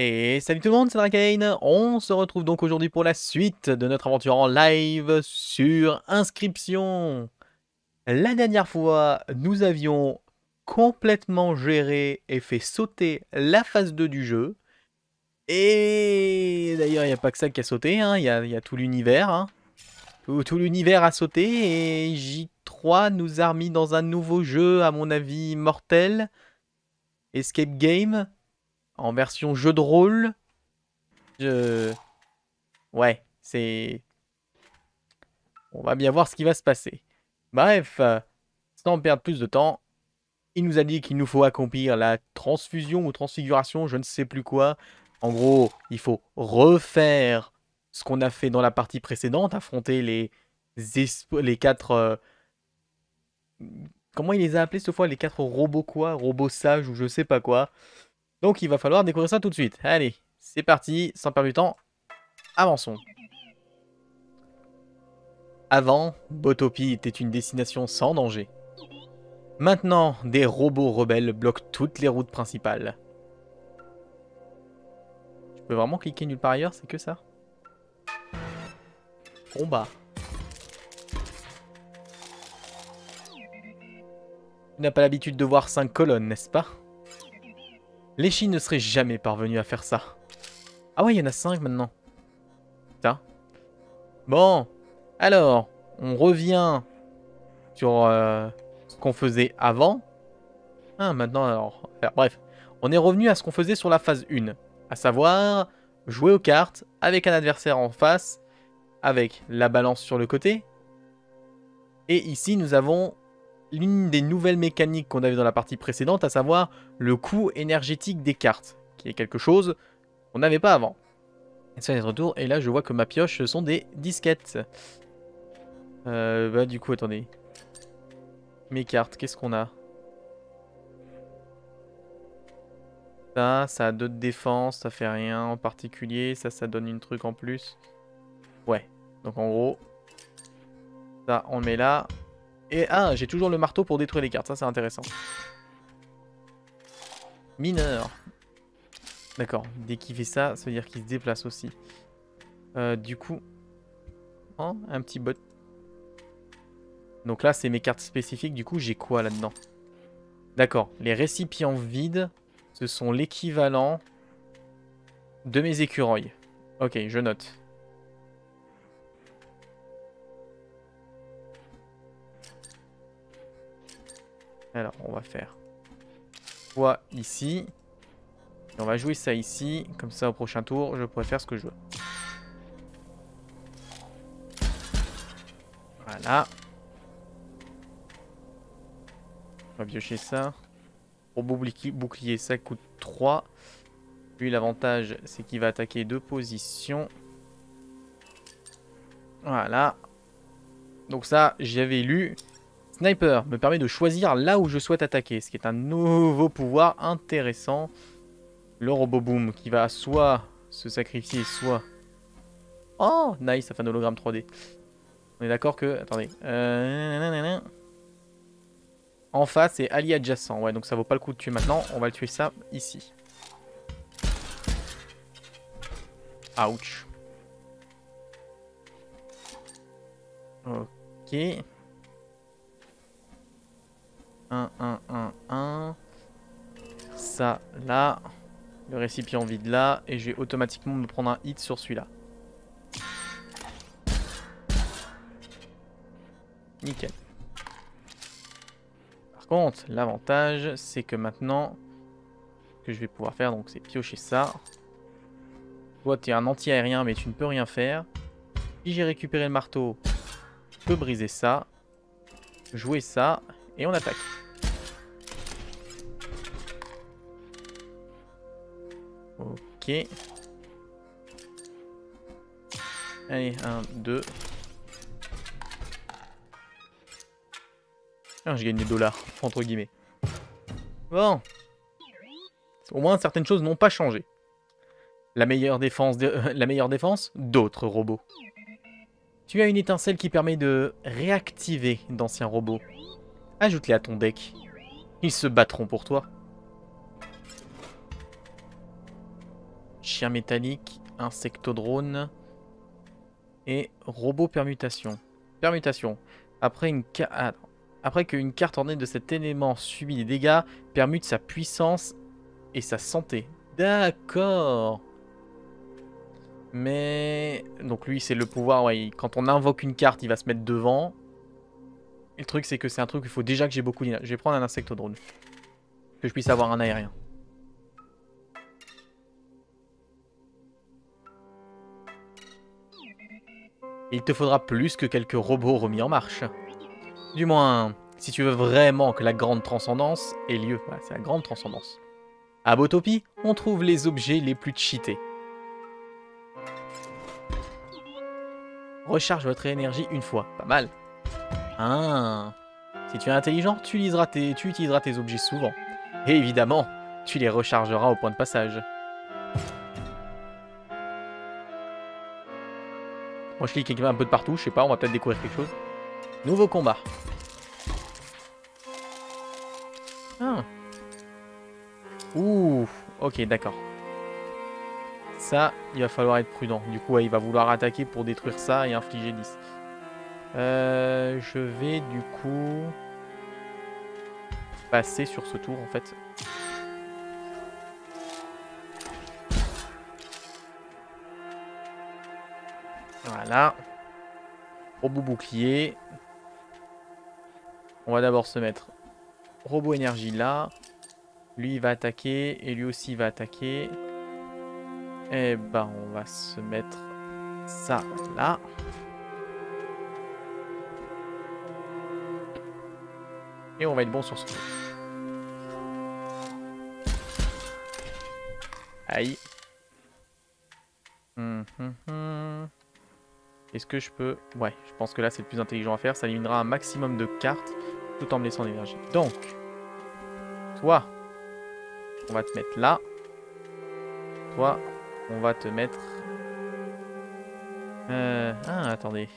Et salut tout le monde, c'est Drakaïne. On se retrouve donc aujourd'hui pour la suite de notre aventure en live sur Inscription. La dernière fois, nous avions complètement géré et fait sauter la phase 2 du jeu. Et d'ailleurs, il n'y a pas que ça qui a sauté, hein. Il y a tout l'univers. Hein. Tout l'univers a sauté et J3 nous a remis dans un nouveau jeu, à mon avis, mortel. Escape Game. En version jeu de rôle. Ouais, c'est... On va bien voir ce qui va se passer. Bref, sans perdre plus de temps, il nous a dit qu'il nous faut accomplir la transfusion ou transfiguration, je ne sais plus quoi. En gros, il faut refaire ce qu'on a fait dans la partie précédente, affronter les quatre... Comment il les a appelés cette fois? Les quatre robots quoi? Robots sages ou je sais pas quoi. Donc il va falloir découvrir ça tout de suite. Allez, c'est parti, sans perdre du temps, avançons. Avant, Botopie était une destination sans danger. Maintenant, des robots rebelles bloquent toutes les routes principales. Je peux vraiment cliquer nulle part ailleurs, c'est que ça. Combat. Tu n'as pas l'habitude de voir 5 colonnes, n'est-ce pas? Les Chines ne seraient jamais parvenus à faire ça. Ah ouais, il y en a 5 maintenant. Putain. Bon. Alors, on revient sur ce qu'on faisait avant. Ah, maintenant, alors, bref. On est revenu à ce qu'on faisait sur la phase 1. À savoir, jouer aux cartes avec un adversaire en face, avec la balance sur le côté. Et ici, nous avons... l'une des nouvelles mécaniques qu'on avait dans la partie précédente, à savoir le coût énergétique des cartes, qui est quelque chose qu'on n'avait pas avant. Et là, je vois que ma pioche, ce sont des disquettes. Bah du coup, attendez. Mes cartes, qu'est-ce qu'on a? Ça, ça a 2 de défense, ça fait rien en particulier. Ça, ça donne une truc en plus. Ouais, donc en gros, ça, on le met là. Et ah, j'ai toujours le marteau pour détruire les cartes, ça c'est intéressant. Mineur. D'accord, dès qu'il fait ça, ça veut dire qu'il se déplace aussi. Du coup... Oh, un petit bot. Donc là, c'est mes cartes spécifiques, du coup j'ai quoi là-dedans? D'accord, les récipients vides, ce sont l'équivalent de mes écureuils. Ok, je note. Alors, on va faire quoi ici. Et on va jouer ça ici. Comme ça, au prochain tour, je pourrais faire ce que je veux. Voilà. On va piocher ça. Pour bouclier, ça coûte 3. Lui, l'avantage, c'est qu'il va attaquer 2 positions. Voilà. Donc ça, j'avais lu... Sniper me permet de choisir là où je souhaite attaquer, ce qui est un nouveau pouvoir intéressant. Le robot boom qui va soit se sacrifier, soit... Oh, nice, ça fait un hologramme 3D. On est d'accord que... Attendez. En face et allié adjacent. Ouais, donc ça vaut pas le coup de tuer maintenant. On va le tuer ça ici. Ouch. Ok. 1, 1, 1, 1. Ça, là. Le récipient vide là. Et je vais automatiquement me prendre un hit sur celui-là. Nickel. Par contre, l'avantage, c'est que maintenant, ce que je vais pouvoir faire, donc c'est piocher ça. Toi, t'es un anti-aérien, mais tu ne peux rien faire. Si j'ai récupéré le marteau, je peux briser ça. Jouer ça. Et on attaque. Ok. Allez, 1, 2. Ah, je gagne des dollars, entre guillemets. Bon. Au moins, certaines choses n'ont pas changé. La meilleure défense, d'autres robots. Tu as une étincelle qui permet de réactiver d'anciens robots. Ajoute-les à ton deck. Ils se battront pour toi. Chien métallique, insectodrone et robot permutation. Après qu'une carte ornée de cet élément subit des dégâts, permute sa puissance et sa santé. D'accord. Mais... donc lui c'est le pouvoir, ouais. Quand on invoque une carte, il va se mettre devant. Et le truc c'est que c'est un truc où il faut déjà que j'ai beaucoup d'ina. Je vais prendre un insectodrone. Que je puisse avoir un aérien. Il te faudra plus que quelques robots remis en marche. Du moins, si tu veux vraiment que la grande transcendance ait lieu. Voilà, c'est la grande transcendance. À Botopie, on trouve les objets les plus cheatés. Recharge votre énergie une fois. Pas mal. Ah. Si tu es intelligent, tu utiliseras tes objets souvent. Et évidemment, tu les rechargeras au point de passage. Moi je clique un peu de partout, je sais pas, on va peut-être découvrir quelque chose. Nouveau combat. Ah. Ouh, ok, d'accord. Ça, il va falloir être prudent. Du coup, ouais, il va vouloir attaquer pour détruire ça et infliger 10. Je vais du coup passer sur ce tour en fait. Voilà. Robot bouclier. On va d'abord se mettre robot énergie là. Lui il va attaquer et lui aussi il va attaquer. Et bah on va se mettre ça là. Et on va être bon sur ce coup. Aïe. Est-ce que je peux... ouais, je pense que là c'est le plus intelligent à faire. Ça éliminera un maximum de cartes tout en me laissant d'énergie. Donc, toi, on va te mettre là. Toi, on va te mettre... ah, attendez.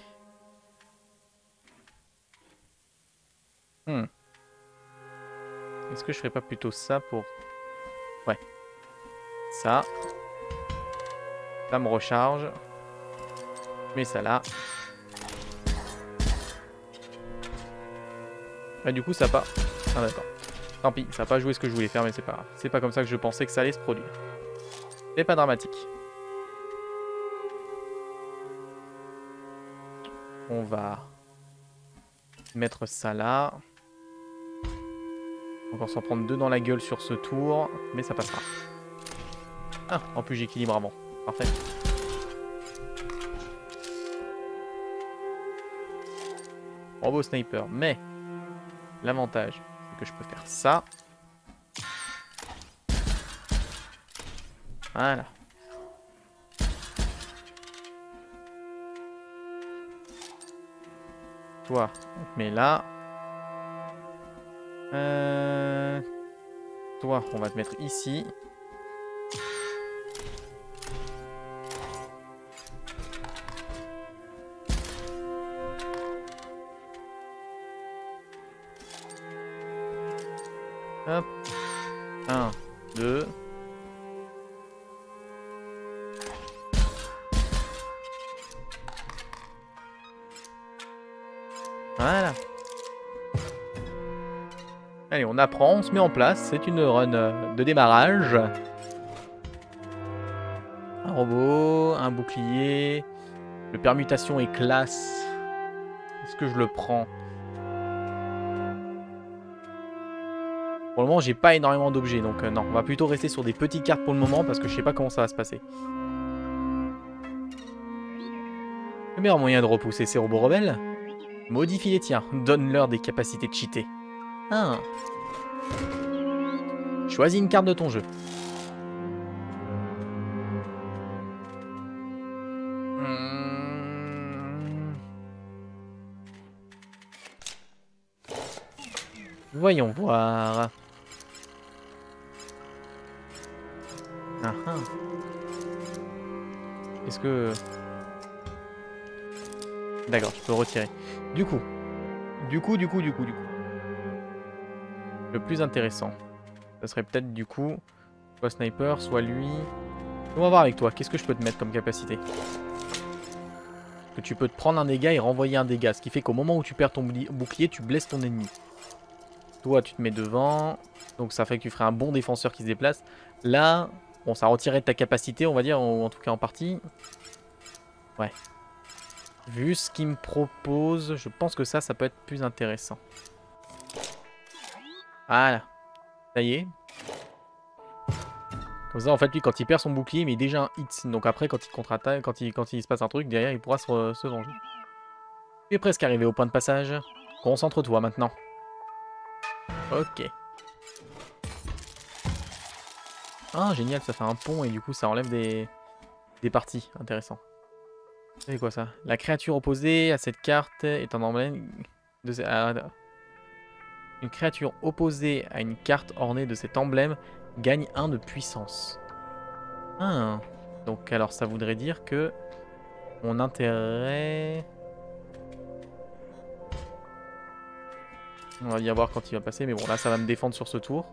Est-ce que je ferais pas plutôt ça pour... ouais. Ça. Ça me recharge. Mais ça là. Et du coup ça a pas... ah d'accord. Tant pis, ça a pas joué ce que je voulais faire mais c'est pas grave. C'est pas comme ça que je pensais que ça allait se produire. C'est pas dramatique. On va... mettre ça là. Donc on s'en prend deux dans la gueule sur ce tour. Mais ça passera. Ah, en plus j'équilibre avant. Parfait. Robot sniper, mais l'avantage c'est que je peux faire ça. Voilà. Toi, on te met là. Toi, on va te mettre ici. Hop. 1, 2. Voilà. Allez, on apprend, on se met en place. C'est une run de démarrage. Un robot, un bouclier. Le permutation est classe. Est-ce que je le prends ? Pour le moment, j'ai pas énormément d'objets, donc non, on va plutôt rester sur des petites cartes pour le moment parce que je sais pas comment ça va se passer. Le meilleur moyen de repousser ces robots rebelles, modifie les tiens, donne-leur des capacités de cheater. Ah. Choisis une carte de ton jeu. Voyons voir. Ah, ah. Est-ce que... d'accord, je peux retirer. Du coup. Le plus intéressant, ça serait peut-être du coup, soit sniper, soit lui. On va voir avec toi. Qu'est-ce que je peux te mettre comme capacité? Que tu peux te prendre un dégât et renvoyer un dégât. Ce qui fait qu'au moment où tu perds ton bouclier, tu blesses ton ennemi. Toi, tu te mets devant. Donc ça fait que tu ferais un bon défenseur qui se déplace. Là, bon, ça retirait de ta capacité, on va dire, ou en tout cas en partie. Ouais. Vu ce qu'il me propose, je pense que ça, ça peut être plus intéressant. Voilà. Ça y est. Comme ça, en fait, lui, quand il perd son bouclier, mais il est déjà un hit. Donc après, quand il contre-attaque, quand il se passe un truc, derrière, il pourra se venger. Tu es presque arrivé au point de passage. Concentre-toi maintenant. Ok. Ah, génial, ça fait un pont et du coup, ça enlève des parties. Intéressant. C'est quoi ça? La créature opposée à cette carte est en emblème de... Une créature opposée à une carte ornée de cet emblème gagne 1 de puissance. Ah. Donc alors ça voudrait dire que mon intérêt... On va bien voir quand il va passer, mais bon là ça va me défendre sur ce tour.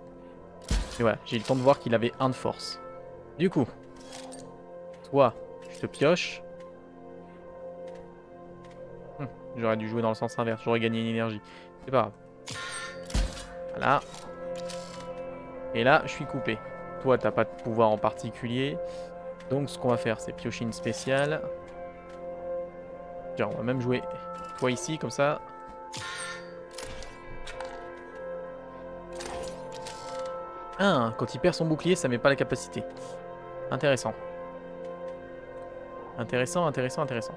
Et voilà, j'ai eu le temps de voir qu'il avait 1 de force. Du coup, toi, je te pioche. J'aurais dû jouer dans le sens inverse, j'aurais gagné une énergie. C'est pas grave. Voilà. Et là, je suis coupé. Toi, t'as pas de pouvoir en particulier. Donc, ce qu'on va faire, c'est piocher une spéciale. Genre, on va même jouer toi ici, comme ça. Ah, quand il perd son bouclier, ça met pas la capacité. Intéressant. Intéressant, intéressant, intéressant.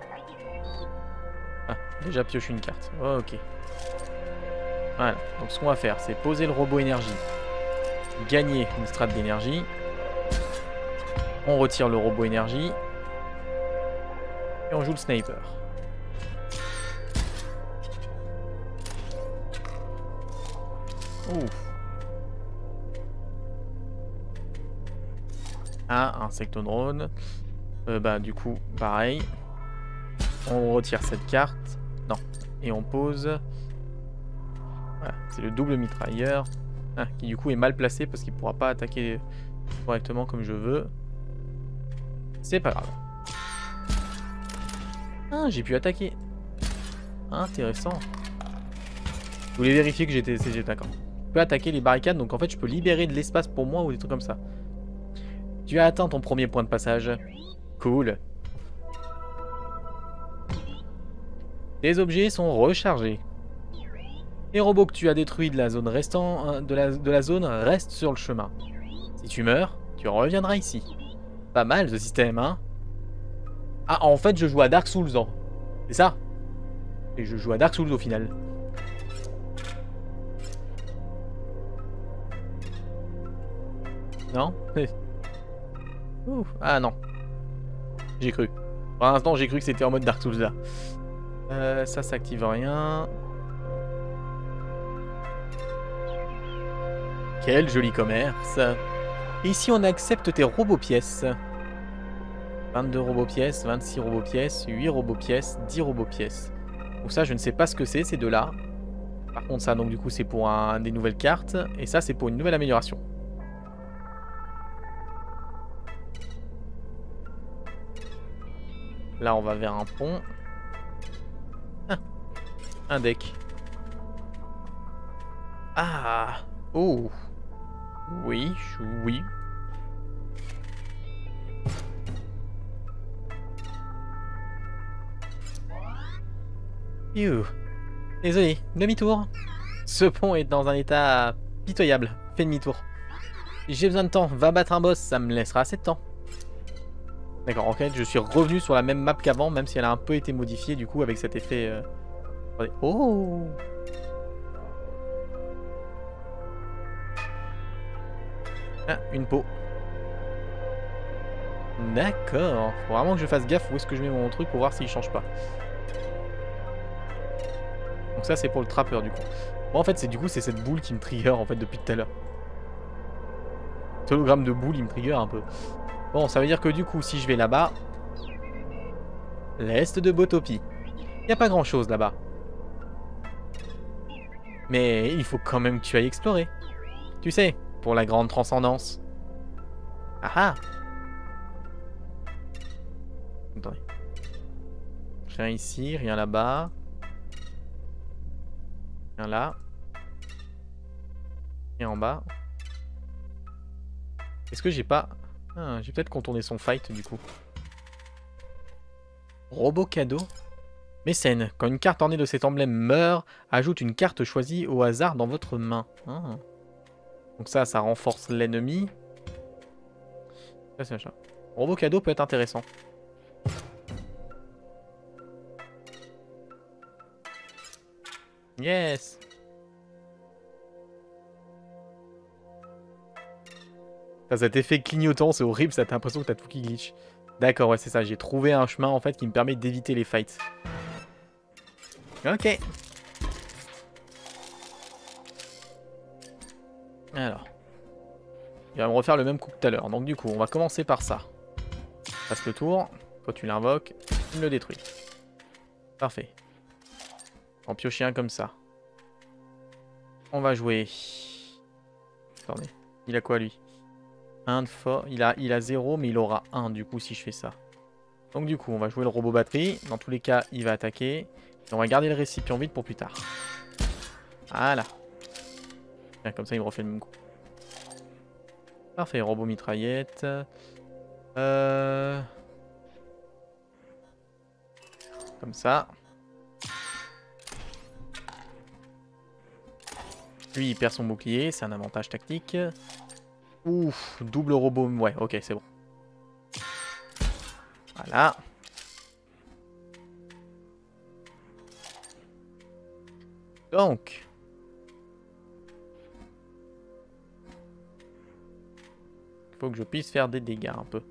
Ah, déjà pioche une carte. Oh, ok. Voilà. Donc, ce qu'on va faire, c'est poser le robot énergie. Gagner une strate d'énergie. On retire le robot énergie. Et on joue le sniper. Ouf. Ah, insectodrone. Bah du coup, pareil. On retire cette carte. Non. Et on pose. Voilà, c'est le double mitrailleur. Ah, qui du coup est mal placé parce qu'il ne pourra pas attaquer correctement comme je veux. C'est pas grave. Ah, j'ai pu attaquer. Intéressant. Je voulais vérifier que j'étais d'accord. Je peux attaquer les barricades, donc en fait je peux libérer de l'espace pour moi ou des trucs comme ça. Tu as atteint ton premier point de passage. Cool. Les objets sont rechargés. Les robots que tu as détruits de la zone restant de la zone restent sur le chemin. Si tu meurs, tu reviendras ici. Pas mal ce système, hein? Ah, en fait, je joue à Dark Souls, hein. C'est ça? Et je joue à Dark Souls au final. Non? Ouh, ah non. J'ai cru. Pour l'instant, j'ai cru que c'était en mode Dark Souls là. Ça s'active rien. Quel joli commerce. Ici, on accepte tes robots-pièces. 22 robots-pièces, 26 robots-pièces, 8 robots-pièces, 10 robots-pièces. Donc ça, je ne sais pas ce que c'est, ces deux-là. Par contre, ça, donc du coup, c'est pour des nouvelles cartes. Et ça, c'est pour une nouvelle amélioration. Là, on va vers un pont. Ah, un deck. Ah. Oh. Oui, oui. You. Désolé, demi-tour. Ce pont est dans un état pitoyable. Fais demi-tour. J'ai besoin de temps. Va battre un boss, ça me laissera assez de temps. D'accord, ok, je suis revenu sur la même map qu'avant, même si elle a un peu été modifiée du coup avec cet effet... Attendez. Oh. Ah, une peau. D'accord. Faut vraiment que je fasse gaffe où est-ce que je mets mon truc pour voir s'il change pas. Donc ça c'est pour le trappeur du coup. Bon, en fait c'est du coup c'est cette boule qui me trigger en fait depuis tout à l'heure. Cet hologramme de boule il me trigger un peu. Bon, ça veut dire que du coup si je vais là-bas. L'est de Botopie. Il n'y a pas grand chose là-bas. Mais il faut quand même que tu ailles explorer. Tu sais. Pour la grande transcendance. Ah ah. Attendez. Rien ici, rien là-bas. Rien là. Rien en bas. Est-ce que j'ai pas... Ah, j'ai peut-être contourné son fight du coup. Robot cadeau. Mécène. Quand une carte ornée de cet emblème meurt, ajoute une carte choisie au hasard dans votre main. Ah. Donc ça, ça renforce l'ennemi. Ça, c'est machin. Robot cadeau peut être intéressant. Yes. Ça, cet effet clignotant, c'est horrible, ça, t'as l'impression que t'as tout qui glitch. D'accord, ouais, c'est ça, j'ai trouvé un chemin en fait qui me permet d'éviter les fights. Ok. Alors. Il va me refaire le même coup que tout à l'heure. Donc du coup, on va commencer par ça. Passe le tour. Toi, tu l'invoques. Tu me le détruis. Parfait. En piocher un comme ça. On va jouer. Attendez. Il a quoi lui? Un de fort. Il a 0, mais il aura 1 du coup si je fais ça. Donc du coup, on va jouer le robot batterie. Dans tous les cas, il va attaquer. Et on va garder le récipient vide pour plus tard. Voilà. Bien, comme ça, il me refait le même coup. Parfait, robot mitraillette. Comme ça. Lui, il perd son bouclier. C'est un avantage tactique. Ouf, double robot. Ouais, ok, c'est bon. Voilà. Donc. Il faut que je puisse faire des dégâts un peu.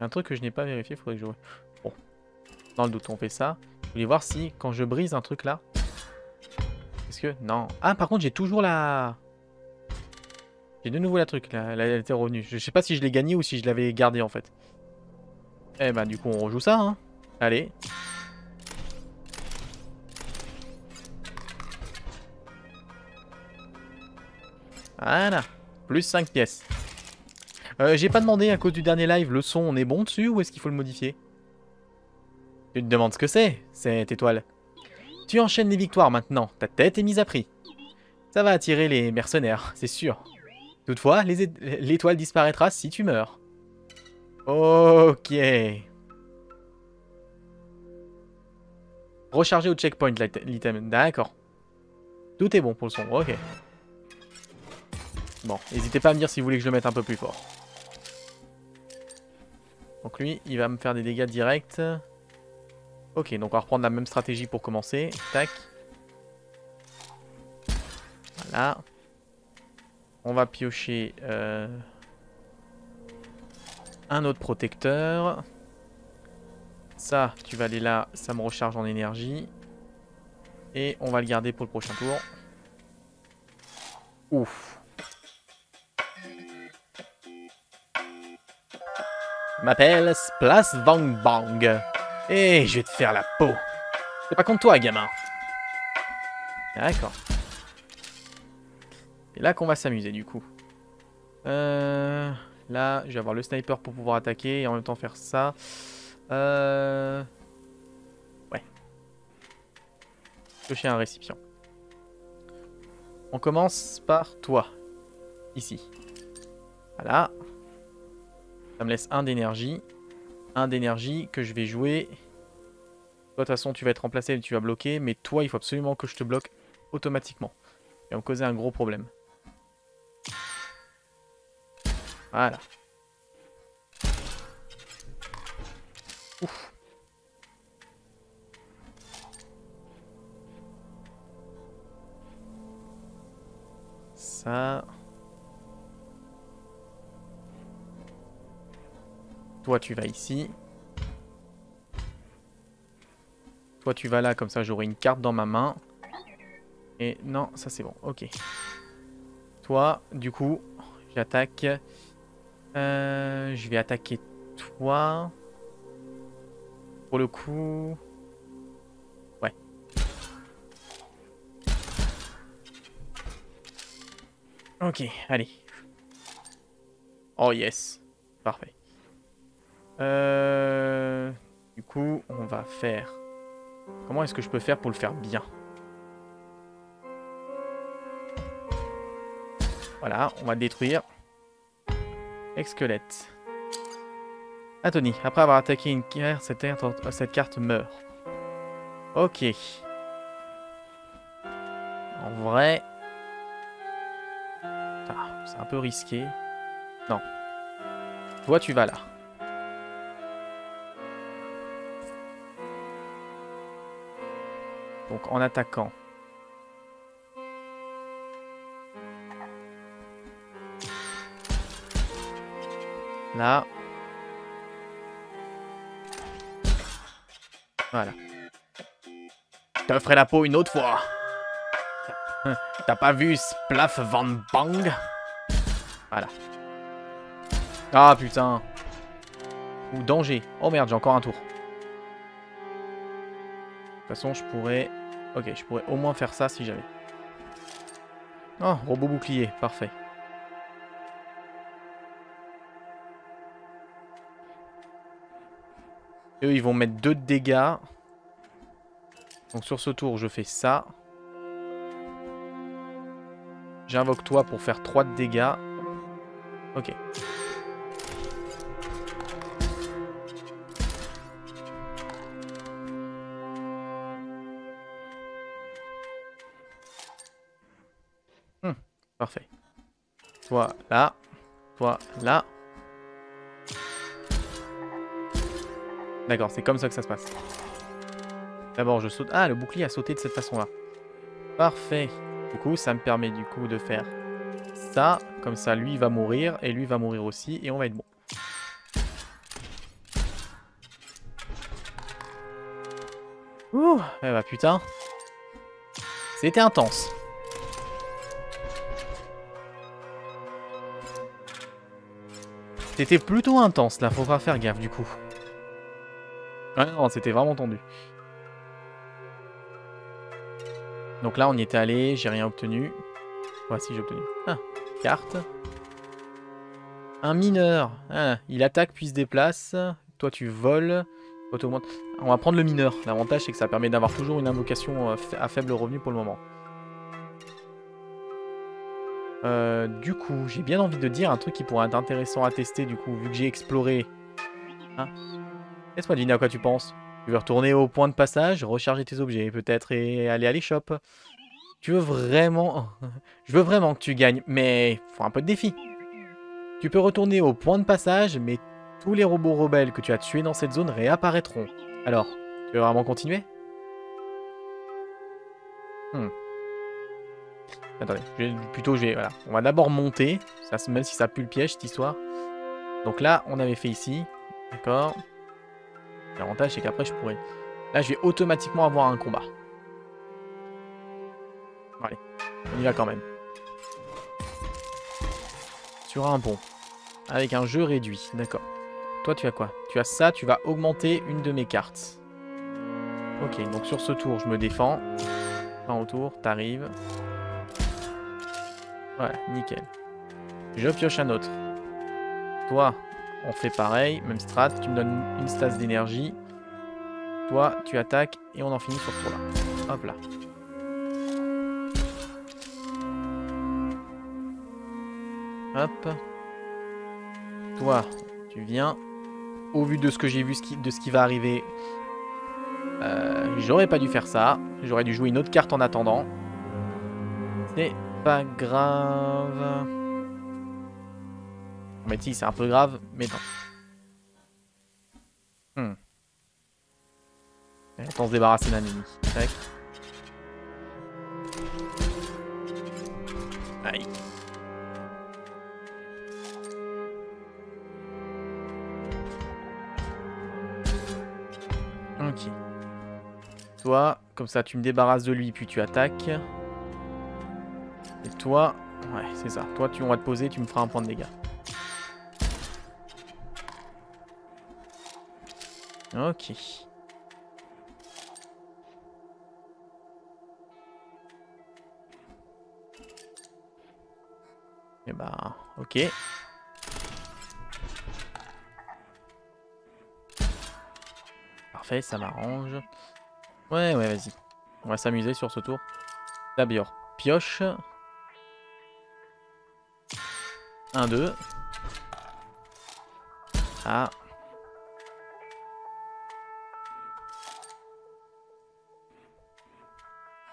Un truc que je n'ai pas vérifié, il faudrait que je... Bon. Dans le doute, on fait ça. Je voulais voir si, quand je brise un truc là... Est-ce que... Non. Ah, par contre, j'ai toujours la... J'ai de nouveau la truc là, elle était revenue. Je sais pas si je l'ai gagnée ou si je l'avais gardée en fait. Eh ben du coup on rejoue ça hein. Allez. Voilà. Plus 5 pièces. J'ai pas demandé à cause du dernier live, le son on est bon dessus ou est-ce qu'il faut le modifier? Tu te demandes ce que c'est, cette étoile. Tu enchaînes les victoires maintenant, ta tête est mise à prix. Ça va attirer les mercenaires, c'est sûr. Toutefois, l'étoile disparaîtra si tu meurs. Ok. Recharger au checkpoint l'item. D'accord. Tout est bon pour le son. Ok. Bon, n'hésitez pas à me dire si vous voulez que je le mette un peu plus fort. Donc lui, il va me faire des dégâts directs. Ok, donc on va reprendre la même stratégie pour commencer. Tac. Voilà. On va piocher un autre protecteur. Ça, tu vas aller là, ça me recharge en énergie. Et on va le garder pour le prochain tour. Ouf. M'appelle Splash Bang Bang. Et je vais te faire la peau. C'est pas contre toi, gamin. D'accord. Et là qu'on va s'amuser du coup. Là, je vais avoir le sniper pour pouvoir attaquer et en même temps faire ça. Ouais. Piocher un récipient. On commence par toi. Ici. Voilà. Ça me laisse un d'énergie. Un d'énergie que je vais jouer. Toi, de toute façon, tu vas être remplacé et tu vas bloquer. Mais toi, il faut absolument que je te bloque automatiquement. Tu vas me causer un gros problème. Voilà. Ouf. Ça. Toi, tu vas ici. Toi, tu vas là, comme ça, j'aurai une carte dans ma main. Et non, ça c'est bon. Ok. Toi, du coup, j'attaque... je vais attaquer toi. Pour le coup... Ouais. Ok, allez. Oh yes. Parfait. Du coup, on va faire... Comment est-ce que je peux faire pour le faire bien? Voilà, on va le détruire. Ex-squelette. Anthony, après avoir attaqué une guerre, cette carte meurt. Ok. En vrai... Ah, c'est un peu risqué. Non. Toi, tu vas là. Donc, en attaquant... Là. Voilà. Je te ferai la peau une autre fois. T'as pas vu Splaf Van Bang? Voilà. Ah putain. Ou danger. Oh merde, j'ai encore un tour. De toute façon, je pourrais... Ok, je pourrais au moins faire ça si j'avais. Oh, robot bouclier. Parfait. Eux, ils vont mettre 2 de dégâts. Donc sur ce tour, je fais ça. J'invoque toi pour faire 3 de dégâts. Ok. Parfait. Toi là. Toi là. D'accord, c'est comme ça que ça se passe. D'abord, je saute. Ah, le bouclier a sauté de cette façon-là. Parfait. Du coup, ça me permet du coup de faire ça. Comme ça, lui va mourir. Et lui va mourir aussi. Et on va être bon. Ouh, eh bah putain. C'était intense. C'était plutôt intense, là. Faudra faire gaffe, du coup. Ah non, c'était vraiment tendu. Donc là, on y était allé, j'ai rien obtenu. Ouais, si, j'ai obtenu. Ah, carte. Un mineur. Ah, il attaque puis se déplace. Toi, tu voles. Toi, tu augmentes. On va prendre le mineur. L'avantage, c'est que ça permet d'avoir toujours une invocation à faible revenu pour le moment. Du coup, j'ai bien envie de dire un truc qui pourrait être intéressant à tester, du coup, vu que j'ai exploré. Hein? Laisse-moi deviner à quoi tu penses. Tu veux retourner au point de passage, recharger tes objets peut-être et aller à l'échoppe. Tu veux vraiment... Je veux vraiment que tu gagnes, mais faut un peu de défi. Tu peux retourner au point de passage, mais tous les robots rebelles que tu as tués dans cette zone réapparaîtront. Alors, tu veux vraiment continuer? Attendez, voilà. On va d'abord monter, ça, même si ça pue le piège cette histoire. Donc là, on avait fait ici, d'accord. L'avantage, c'est qu'après, je pourrais... Là, je vais automatiquement avoir un combat. Allez, on y va quand même. Sur un pont. Avec un jeu réduit, d'accord. Toi, tu as quoi? Tu as ça, tu vas augmenter une de mes cartes. Ok, donc sur ce tour, je me défends. Fin au tour, t'arrives. Voilà, nickel. Je pioche un autre. Toi... On fait pareil, même strat, tu me donnes une stase d'énergie. Toi, tu attaques et on en finit sur toi là. Hop là. Hop. Toi, tu viens. Au vu de ce que j'ai vu, de ce qui va arriver, j'aurais pas dû faire ça. J'aurais dû jouer une autre carte en attendant. C'est pas grave. Mais si, c'est un peu grave, mais non. Attends, se débarrasser d'un ennemi. Tac. Aïe. Ok. Toi, comme ça, tu me débarrasses de lui, puis tu attaques. Et toi, ouais, c'est ça. Toi, on va te poser, tu me feras un point de dégâts. Ok. Et bah, ok. Parfait, ça m'arrange. Ouais, ouais, vas-y. On va s'amuser sur ce tour. D'abord, pioche. 1, 2. Ah.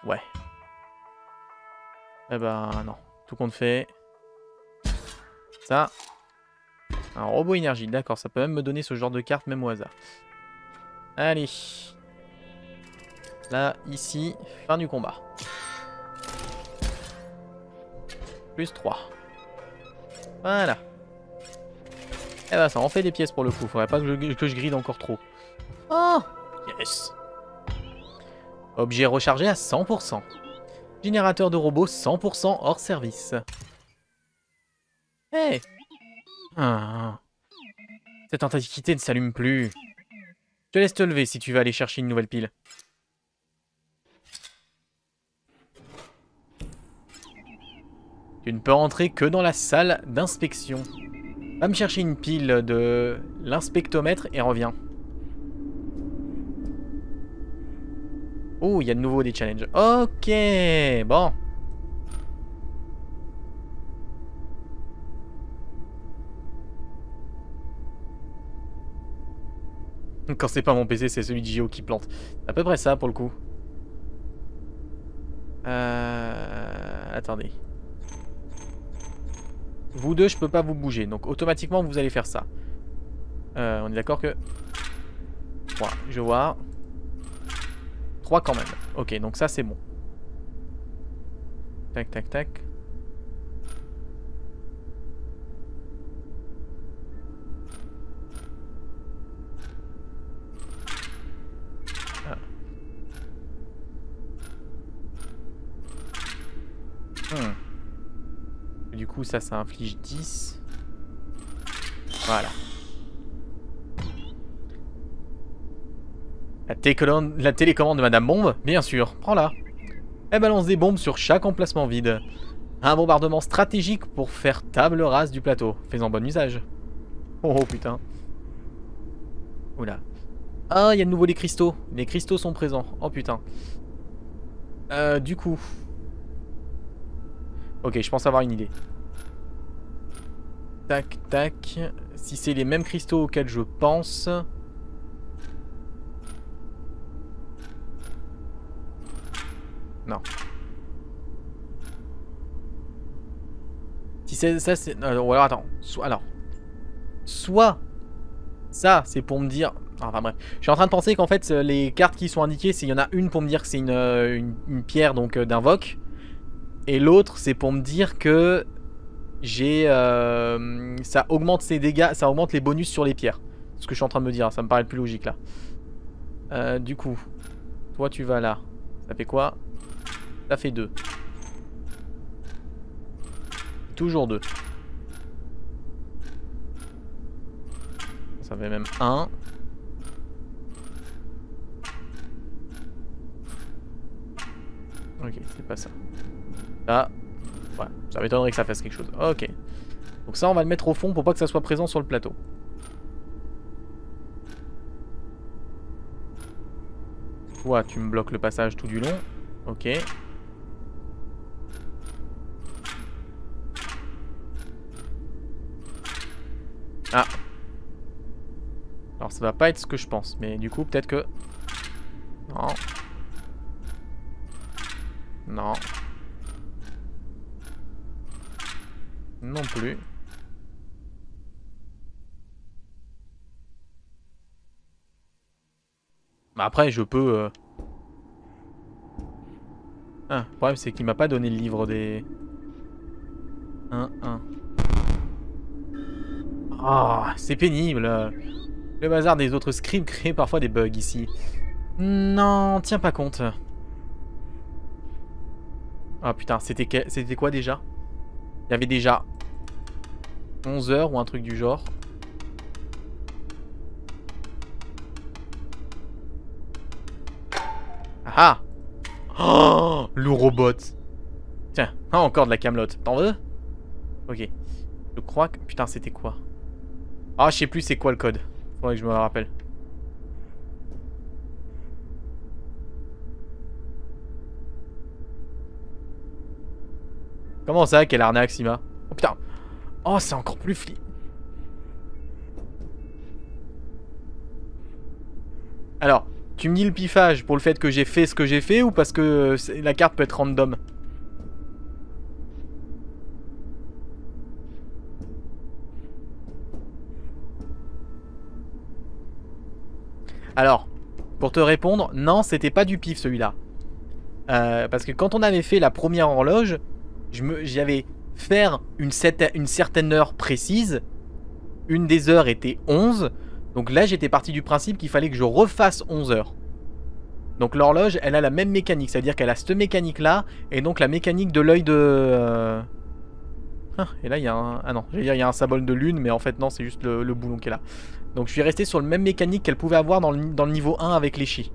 Ouais. Eh ben non. Tout compte fait. Ça. Un robot énergie. D'accord, ça peut même me donner ce genre de carte, même au hasard. Allez. Là, ici. Fin du combat. Plus 3. Voilà. Eh ben ça en fait des pièces pour le coup. Faudrait pas que je grille encore trop. Oh. Yes. Objet rechargé à 100%. Générateur de robots 100% hors service. Hey. Ah. Cette antiquité ne s'allume plus. Je te laisse te lever si tu veux aller chercher une nouvelle pile. Tu ne peux entrer que dans la salle d'inspection. Va me chercher une pile de l'inspectomètre et reviens. Oh, il y a de nouveau des challenges. Ok, bon. Quand c'est pas mon PC, c'est celui de JO qui plante. C'est à peu près ça pour le coup. Attendez. Vous deux, je peux pas vous bouger. Donc automatiquement, vous allez faire ça. On est d'accord que... Voilà, je vois... 3 quand même. Ok, donc ça c'est bon. Tac, tac, tac. Ah. Du coup, ça inflige 10. Voilà. La télécommande de Madame Bombe, bien sûr, prends-la. Elle balance des bombes sur chaque emplacement vide. Un bombardement stratégique pour faire table rase du plateau. Fais-en bon usage. Oh, oh putain. Oula. Ah, il y a de nouveau des cristaux. Les cristaux sont présents. Oh putain. Du coup. Ok, je pense avoir une idée. Tac, tac. Si c'est les mêmes cristaux auxquels je pense... Non. Si c'est ça, c'est... Ou alors, attends. Soit... Ça, c'est pour me dire... Enfin bref. Je suis en train de penser qu'en fait, les cartes qui sont indiquées, c'est il y en a une pour me dire que c'est une pierre donc d'invoque. Et l'autre, c'est pour me dire que... J'ai... ça augmente ses dégâts, ça augmente les bonus sur les pierres. C'est ce que je suis en train de me dire. Ça me paraît le plus logique, là. Du coup... Toi, tu vas là. Ça fait quoi? Ça fait 2. Toujours 2. Ça fait même 1. Ok, c'est pas ça. Là, voilà. Ça m'étonnerait que ça fasse quelque chose. Ok. Donc ça, on va le mettre au fond pour pas que ça soit présent sur le plateau. Toi, tu me bloques le passage tout du long. Ok. Ah. Alors ça va pas être ce que je pense. Mais du coup peut-être que... Non. Non. Non plus. Bah après je peux... Ah, le problème c'est qu'il m'a pas donné le livre des... 1-1. Ah, c'est pénible. Le bazar des autres scripts crée parfois des bugs ici. Non, tiens pas compte. Ah putain, c'était quoi déjà? Il y avait déjà 11h ou un truc du genre. Ah. Oh, le robot. Tiens, encore de la camelote. T'en veux? Ok. Je crois que... Putain, c'était quoi? Ah, je sais plus c'est quoi le code. Faudrait que je me rappelle. Comment ça, quelle arnaque, Sima? Oh putain. Oh, c'est encore plus flippant. Alors, tu me dis le pifage pour le fait que j'ai fait ce que j'ai fait ou parce que la carte peut être random? Alors, pour te répondre, non, c'était pas du pif celui-là. Parce que quand on avait fait la première horloge, j'avais fait une certaine heure précise. Une des heures était 11. Donc là, j'étais parti du principe qu'il fallait que je refasse 11 heures. Donc l'horloge, elle a la même mécanique. C'est-à-dire qu'elle a cette mécanique-là, et donc la mécanique de l'œil de... Ah, et là, il y a un... Ah non, j'allais dire il y a un symbole de lune, mais en fait, non, c'est juste le boulon qui est là. Donc je suis resté sur le même mécanique qu'elle pouvait avoir dans le niveau 1 avec les chi.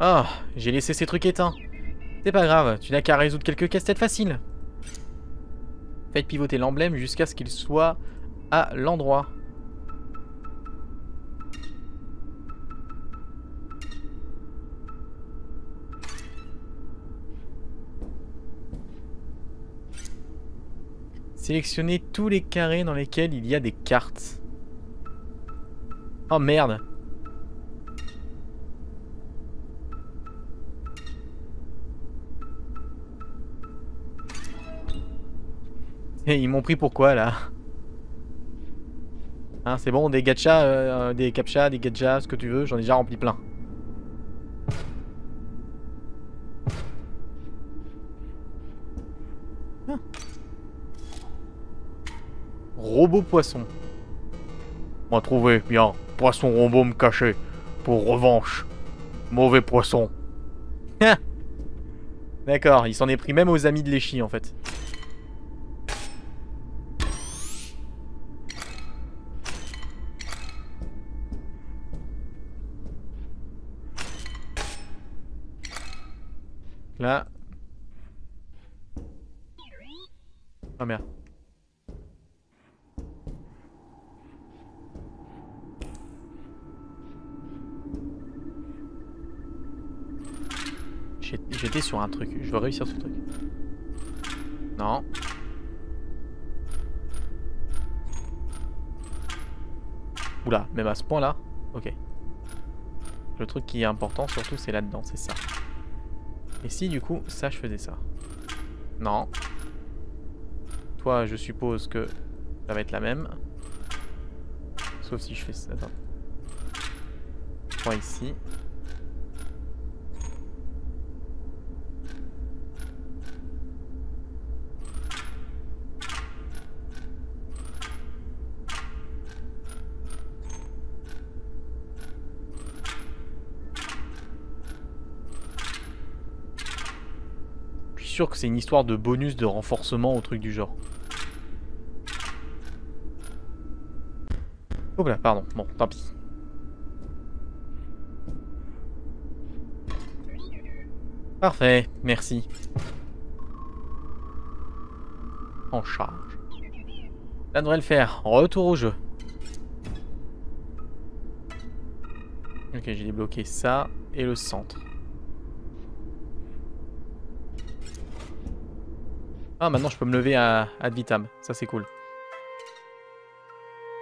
Ah, j'ai laissé ces trucs éteints. C'est pas grave, tu n'as qu'à résoudre quelques casse-têtes faciles. Faites pivoter l'emblème jusqu'à ce qu'il soit à l'endroit. Sélectionnez tous les carrés dans lesquels il y a des cartes. Oh merde. Et ils m'ont pris pour quoi là? Hein, c'est bon, des gachas, des captchas, des gachas, ce que tu veux, j'en ai déjà rempli plein. Robot poisson. On va trouver, bien. Poisson robot me cacher. Pour revanche. Mauvais poisson. D'accord, il s'en est pris même aux amis de l'échi en fait. Là. Oh merde. J'étais sur un truc, je veux réussir ce truc. Non. Oula, même à ce point là, ok. Le truc qui est important surtout c'est là-dedans, c'est ça. Et si du coup, ça je faisais ça. Non. Toi, je suppose que ça va être la même. Sauf si je fais ça. Attends. Toi ici. Sûr que c'est une histoire de bonus de renforcement au truc du genre. Oh là, pardon, bon, tant pis. Parfait, merci. En charge. Ça devrait le faire, retour au jeu. Ok, j'ai débloqué ça et le centre. Ah, maintenant je peux me lever à ad vitam, ça c'est cool.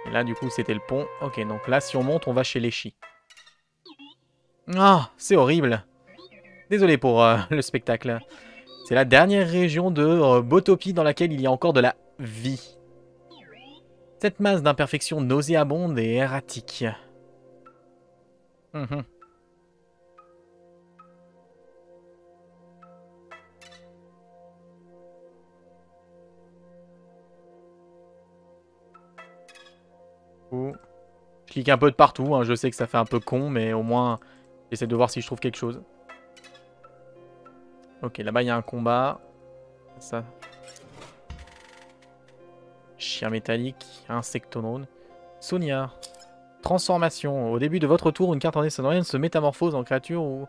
Et là du coup c'était le pont. Ok, donc là si on monte on va chez les chi. Ah, c'est horrible. Désolé pour le spectacle. C'est la dernière région de Botopie dans laquelle il y a encore de la vie. Cette masse d'imperfections nauséabonde et erratique. Je clique un peu de partout, hein. Je sais que ça fait un peu con, mais au moins j'essaie de voir si je trouve quelque chose. Ok, là-bas il y a un combat. Ça. Chien métallique, insectonone. Sonia. Transformation. Au début de votre tour, une carte en insomniaque se métamorphose en créature ou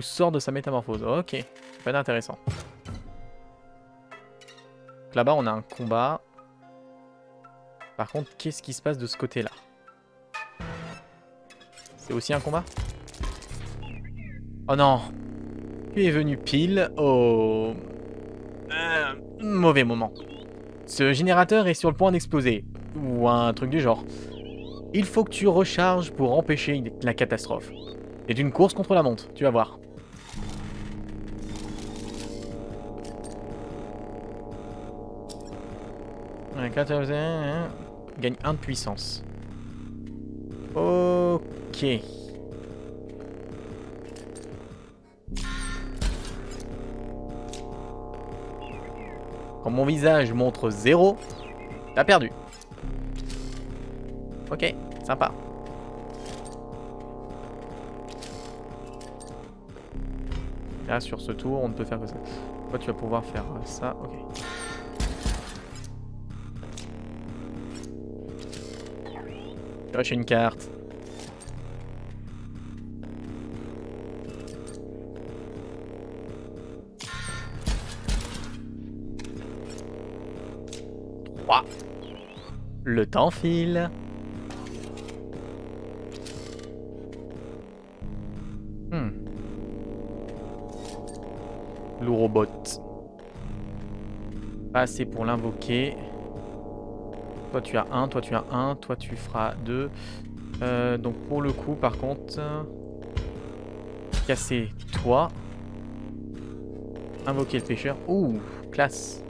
sort de sa métamorphose. Ok, c'est pas intéressant. Là-bas on a un combat. Par contre, qu'est-ce qui se passe de ce côté-là? C'est aussi un combat? Oh non! Tu es venu pile au Mauvais moment. Ce générateur est sur le point d'exploser. Ou un truc du genre. Il faut que tu recharges pour empêcher la catastrophe. C'est une course contre la montre, tu vas voir. Gagne 1 de puissance. Ok. Quand mon visage montre 0, t'as perdu. Ok, sympa. Là, sur ce tour, on ne peut faire que ça. Toi, tu vas pouvoir faire ça. Ok. J'ai une carte. Ouah. Le temps file. L'ourobot. Pas assez pour l'invoquer. Toi tu as 1, toi tu as 1, toi tu feras 2. Donc pour le coup par contre, casser toi. Invoquer le pêcheur. Ouh, classe.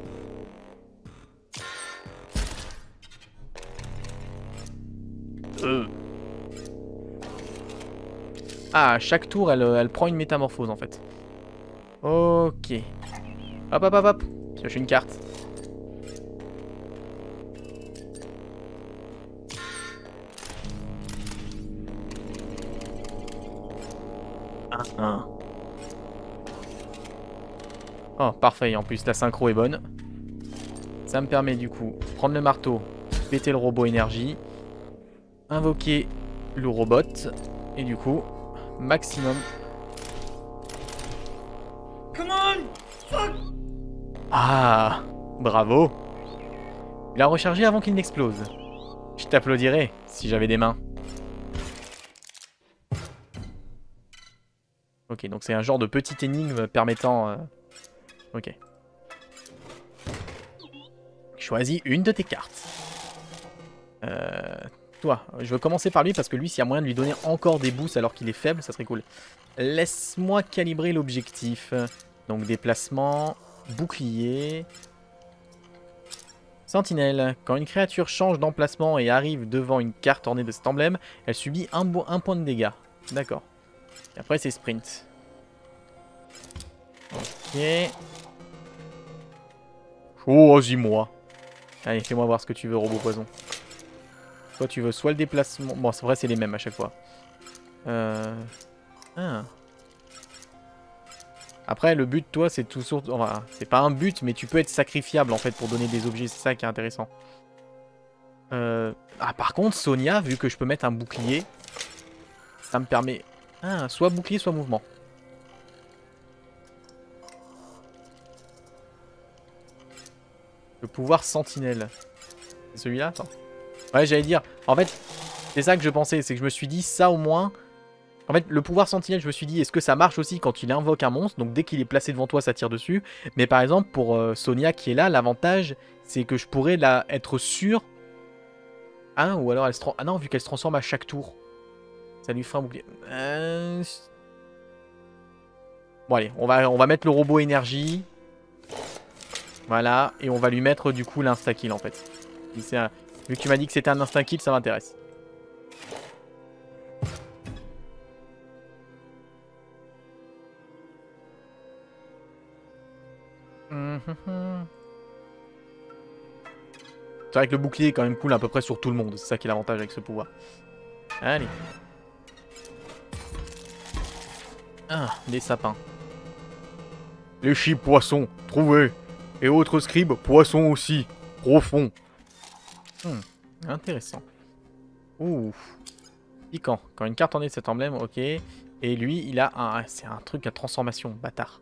Ah, à chaque tour elle prend une métamorphose en fait. Ok. Hop hop hop hop. Je suis une carte. Oh, parfait, en plus la synchro est bonne. Ça me permet du coup de prendre le marteau, péter le robot énergie, invoquer le robot, et du coup, maximum. Come on, fuck. Ah, bravo. Il a rechargé avant qu'il n'explose. Je t'applaudirais si j'avais des mains. Ok, donc c'est un genre de petite énigme permettant... Ok. Choisis une de tes cartes. Toi, je veux commencer par lui parce que lui, s'il y a moyen de lui donner encore des boosts alors qu'il est faible, ça serait cool. Laisse-moi calibrer l'objectif. Donc déplacement, bouclier... Sentinelle. Quand une créature change d'emplacement et arrive devant une carte ornée de cet emblème, elle subit un point de dégâts. D'accord. Et après, c'est sprint. Ok. Oh, dis-moi. Allez, fais-moi voir ce que tu veux, robot poison. Toi, tu veux soit le déplacement... Bon, c'est vrai, c'est les mêmes à chaque fois. Après, le but, toi, c'est tout surtout... Enfin, c'est pas un but, mais tu peux être sacrifiable, en fait, pour donner des objets. C'est ça qui est intéressant. Ah, par contre, Sonia, vu que je peux mettre un bouclier, ça me permet... Ah, soit bouclier, soit mouvement. Le pouvoir sentinelle. C'est celui-là? Attends. Ouais, j'allais dire. En fait, c'est ça que je pensais. C'est que je me suis dit, ça au moins... En fait, le pouvoir sentinelle, je me suis dit, est-ce que ça marche aussi quand il invoque un monstre? Donc dès qu'il est placé devant toi, ça tire dessus. Mais par exemple, pour Sonia qui est là, l'avantage, c'est que je pourrais là, être sûr... Ah, ou alors elle se... Ah non, vu qu'elle se transforme à chaque tour. Ça lui fera un bouclier. Bon allez, on va mettre le robot énergie. Voilà, et on va lui mettre du coup l'insta-kill en fait. Vu que tu m'as dit que c'était un insta-kill, ça m'intéresse. C'est vrai que le bouclier est quand même cool à peu près sur tout le monde. C'est ça qui est l'avantage avec ce pouvoir. Allez. Ah, des sapins. Les chips poissons, trouvés. Et autres scribes, poissons aussi. Profond. Intéressant. Ouh. Piquant. Quand une carte en est de cet emblème, ok. Et lui, il a un... C'est un truc à transformation, bâtard.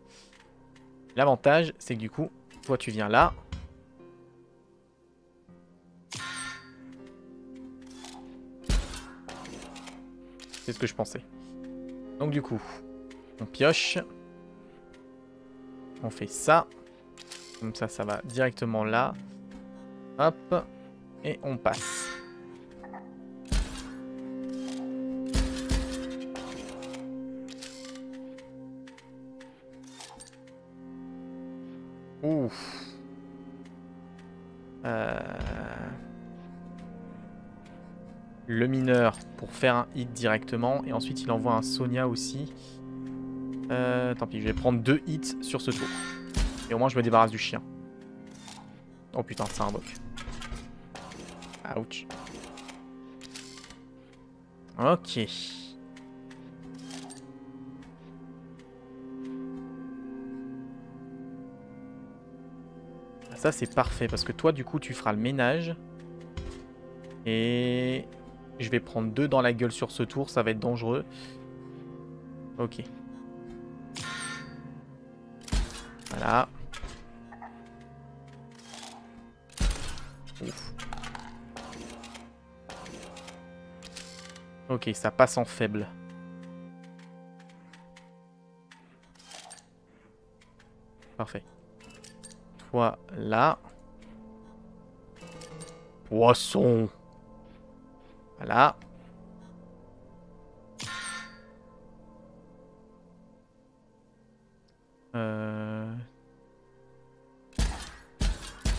L'avantage, c'est que du coup, toi tu viens là. C'est ce que je pensais. Donc du coup... On pioche. On fait ça. Comme ça, ça va directement là. Hop. Et on passe. Ouf. Le mineur pour faire un hit directement. Et ensuite, il envoie un Sonia aussi. Tant pis, je vais prendre 2 hits sur ce tour. Et au moins, je me débarrasse du chien. Oh putain, c'est un boc. Ouch. Ok. Ça, c'est parfait. Parce que toi, du coup, tu feras le ménage. Et... je vais prendre 2 dans la gueule sur ce tour, ça va être dangereux. Ok. Voilà. Ouf. Ok, ça passe en faible. Parfait. Toi, là. Poisson. Voilà.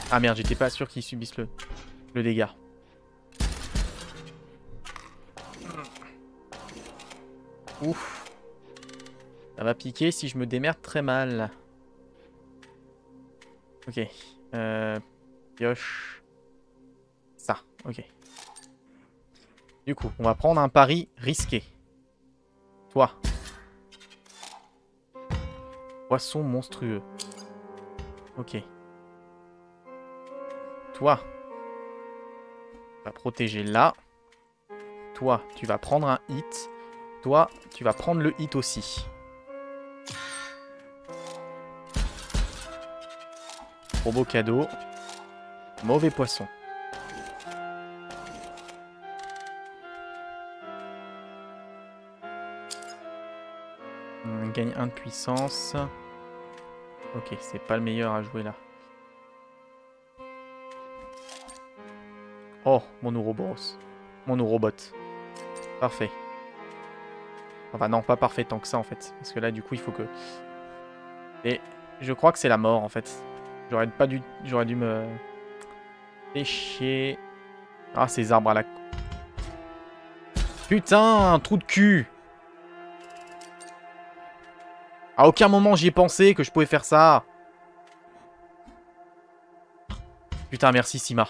Ah merde, j'étais pas sûr qu'ils subissent le dégât. Ouf. Ça va piquer si je me démerde très mal. Ok. Pioche. Ça, ok. Du coup, on va prendre un pari risqué. Toi. Poisson monstrueux. Ok. Toi. Tu vas protéger là. Toi, tu vas prendre un hit. Toi, tu vas prendre le hit aussi. Trop beau cadeau. Mauvais poisson. On gagne 1 de puissance. Ok, c'est pas le meilleur à jouer là. Oh, mon Ouroboros. Mon Ourobot. Parfait. Enfin non, pas parfait tant que ça en fait. Parce que là du coup il faut que... Et je crois que c'est la mort en fait. J'aurais pas dû... J'aurais dû me... pêcher... Ah ces arbres à la... Putain, un trou de cul. À aucun moment j'y ai pensé que je pouvais faire ça. Putain, merci Sima.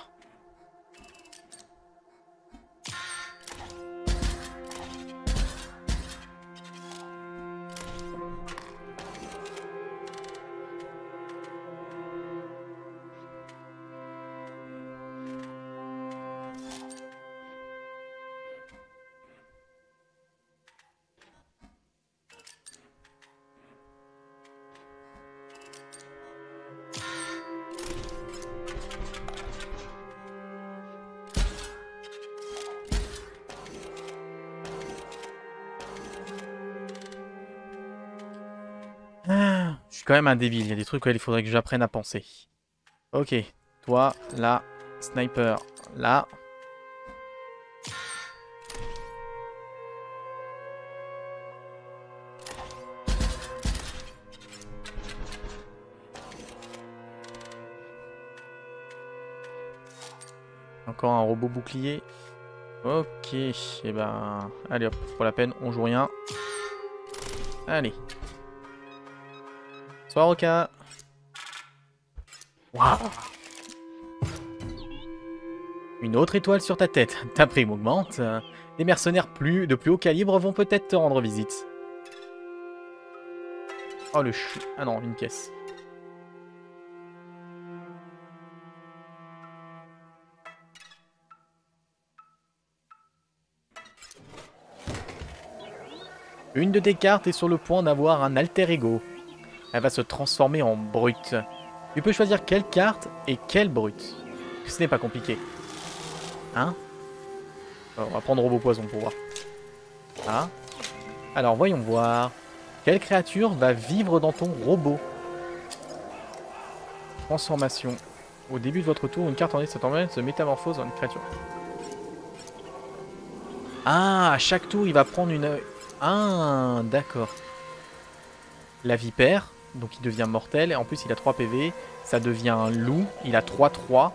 Quand même un débile, il y a des trucs auxquels il faudrait que j'apprenne à penser. Ok, toi, là, sniper, là. Encore un robot bouclier. Ok, et ben, allez hop, pour la peine, on joue rien. Allez. Soir Roca. Waouh. Une autre étoile sur ta tête. Ta prime augmente. Des mercenaires de plus haut calibre vont peut-être te rendre visite. Oh le chou. Ah non, une caisse. Une de tes cartes est sur le point d'avoir un alter ego. Elle va se transformer en brute. Tu peux choisir quelle carte et quelle brute. Ce n'est pas compliqué. Hein? Alors, on va prendre Robot Poison pour voir. Ah. Alors voyons voir. Quelle créature va vivre dans ton robot? Transformation. Au début de votre tour, une carte en extra-temporelle se métamorphose en une créature. Ah, à chaque tour, il va prendre une... Ah, d'accord. La vipère, donc il devient mortel. Et en plus, il a 3 PV. Ça devient un loup. Il a 3-3.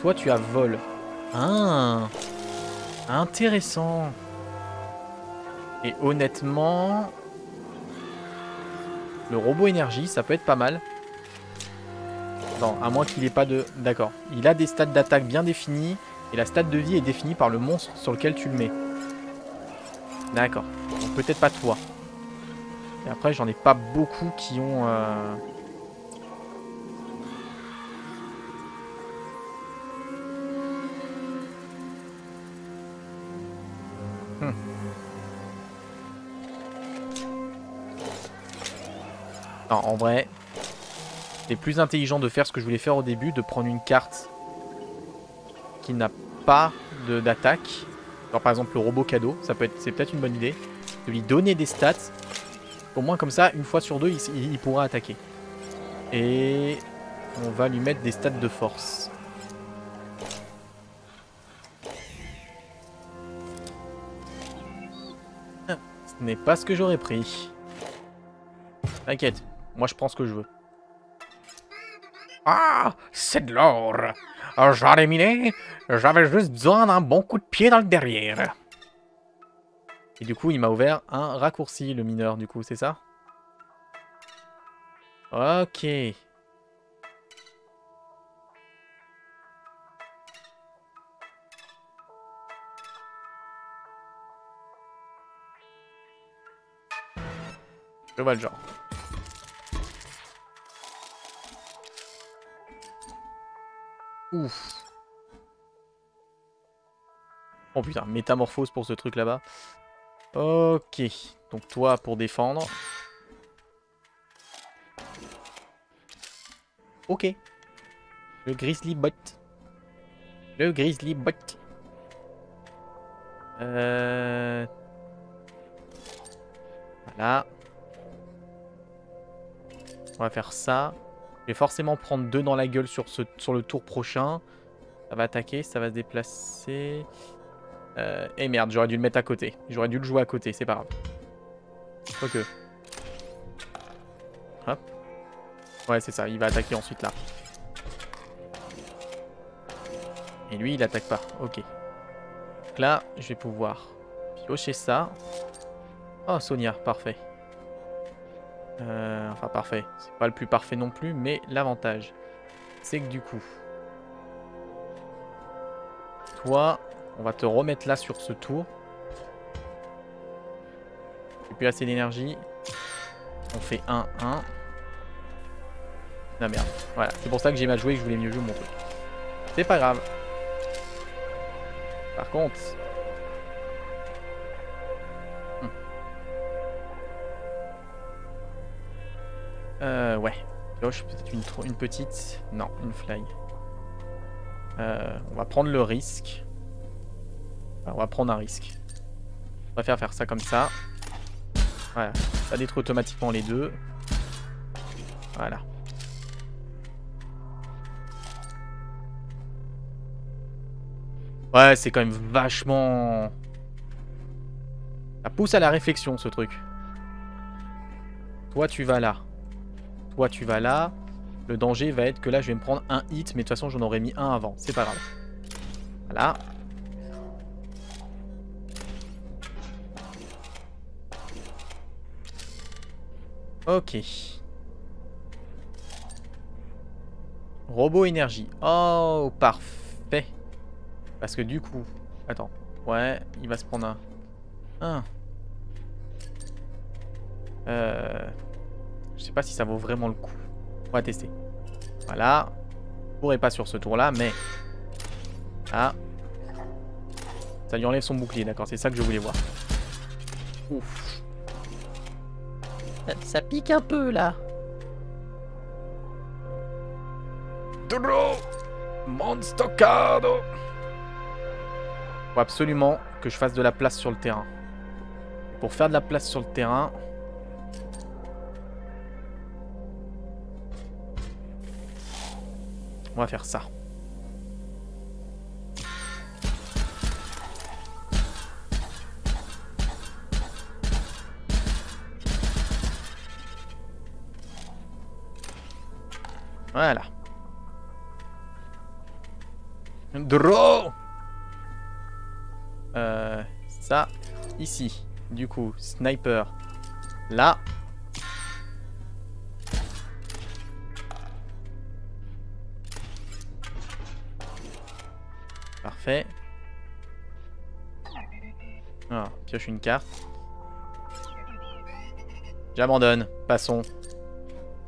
Toi, tu as vol. Ah, intéressant. Et honnêtement... Le robot énergie, ça peut être pas mal. Attends, à moins qu'il n'ait pas de... D'accord. Il a des stats d'attaque bien définis. Et la stat de vie est définie par le monstre sur lequel tu le mets. D'accord. Donc peut-être pas toi. Et après, j'en ai pas beaucoup qui ont... Non, en vrai... C'est plus intelligent de faire ce que je voulais faire au début, de prendre une carte qui n'a pas d'attaque. Genre par exemple le robot cadeau, ça peut être, c'est peut-être une bonne idée. De lui donner des stats. Au moins comme ça, une fois sur deux, il pourra attaquer. Et on va lui mettre des stats de force. Ah, ce n'est pas ce que j'aurais pris. T'inquiète, moi je prends ce que je veux. Ah, c'est de l'or. J'en ai miné. J'avais juste besoin d'un bon coup de pied dans le derrière. Et du coup, il m'a ouvert un raccourci, le mineur, du coup, c'est ça? Ok. Je vois le genre. Ouf. Oh putain, métamorphose pour ce truc là-bas. Ok, donc toi pour défendre. Ok. Le grizzly bot. Le grizzly bot. Voilà. On va faire ça. Je vais forcément prendre 2 dans la gueule sur le tour prochain. Ça va attaquer, ça va se déplacer. Et merde, j'aurais dû le mettre à côté. J'aurais dû le jouer à côté, c'est pas grave. Quoique. Hop. Ouais, c'est ça, il va attaquer ensuite là. Et lui, il attaque pas. Ok. Donc là, je vais pouvoir piocher ça. Oh, Sonia, parfait. Enfin parfait, c'est pas le plus parfait non plus, mais l'avantage, c'est que du coup, toi, on va te remettre là sur ce tour. J'ai plus assez d'énergie. On fait 1-1. Ah merde, voilà, c'est pour ça que j'ai mal joué et que je voulais mieux jouer mon truc. C'est pas grave. Par contre... ouais. Pioche, peut-être une petite. Non, une fly. On va prendre le risque. Enfin, on va prendre un risque. Je préfère faire ça comme ça. Voilà. Ça détruit automatiquement les deux. Voilà. Ouais, c'est quand même vachement... Ça pousse à la réflexion, ce truc. Toi, tu vas là. Toi, tu vas là. Le danger va être que là, je vais me prendre un hit. Mais de toute façon, j'en aurais mis un avant. C'est pas grave. Voilà. Ok. Robot énergie. Oh, parfait. Parce que du coup... Attends. Ouais, il va se prendre un... Je sais pas si ça vaut vraiment le coup. On va tester. Voilà. Je pourrais pas sur ce tour-là, mais... Ah. Ça lui enlève son bouclier, d'accord. C'est ça que je voulais voir. Ouf. Ça pique un peu, là. Duro Monstocado. Faut absolument que je fasse de la place sur le terrain. Pour faire de la place sur le terrain... On va faire ça. Voilà. Draw. Ça, ici. Du coup, sniper, là. Parfait. Alors, pioche une carte. J'abandonne. Passons.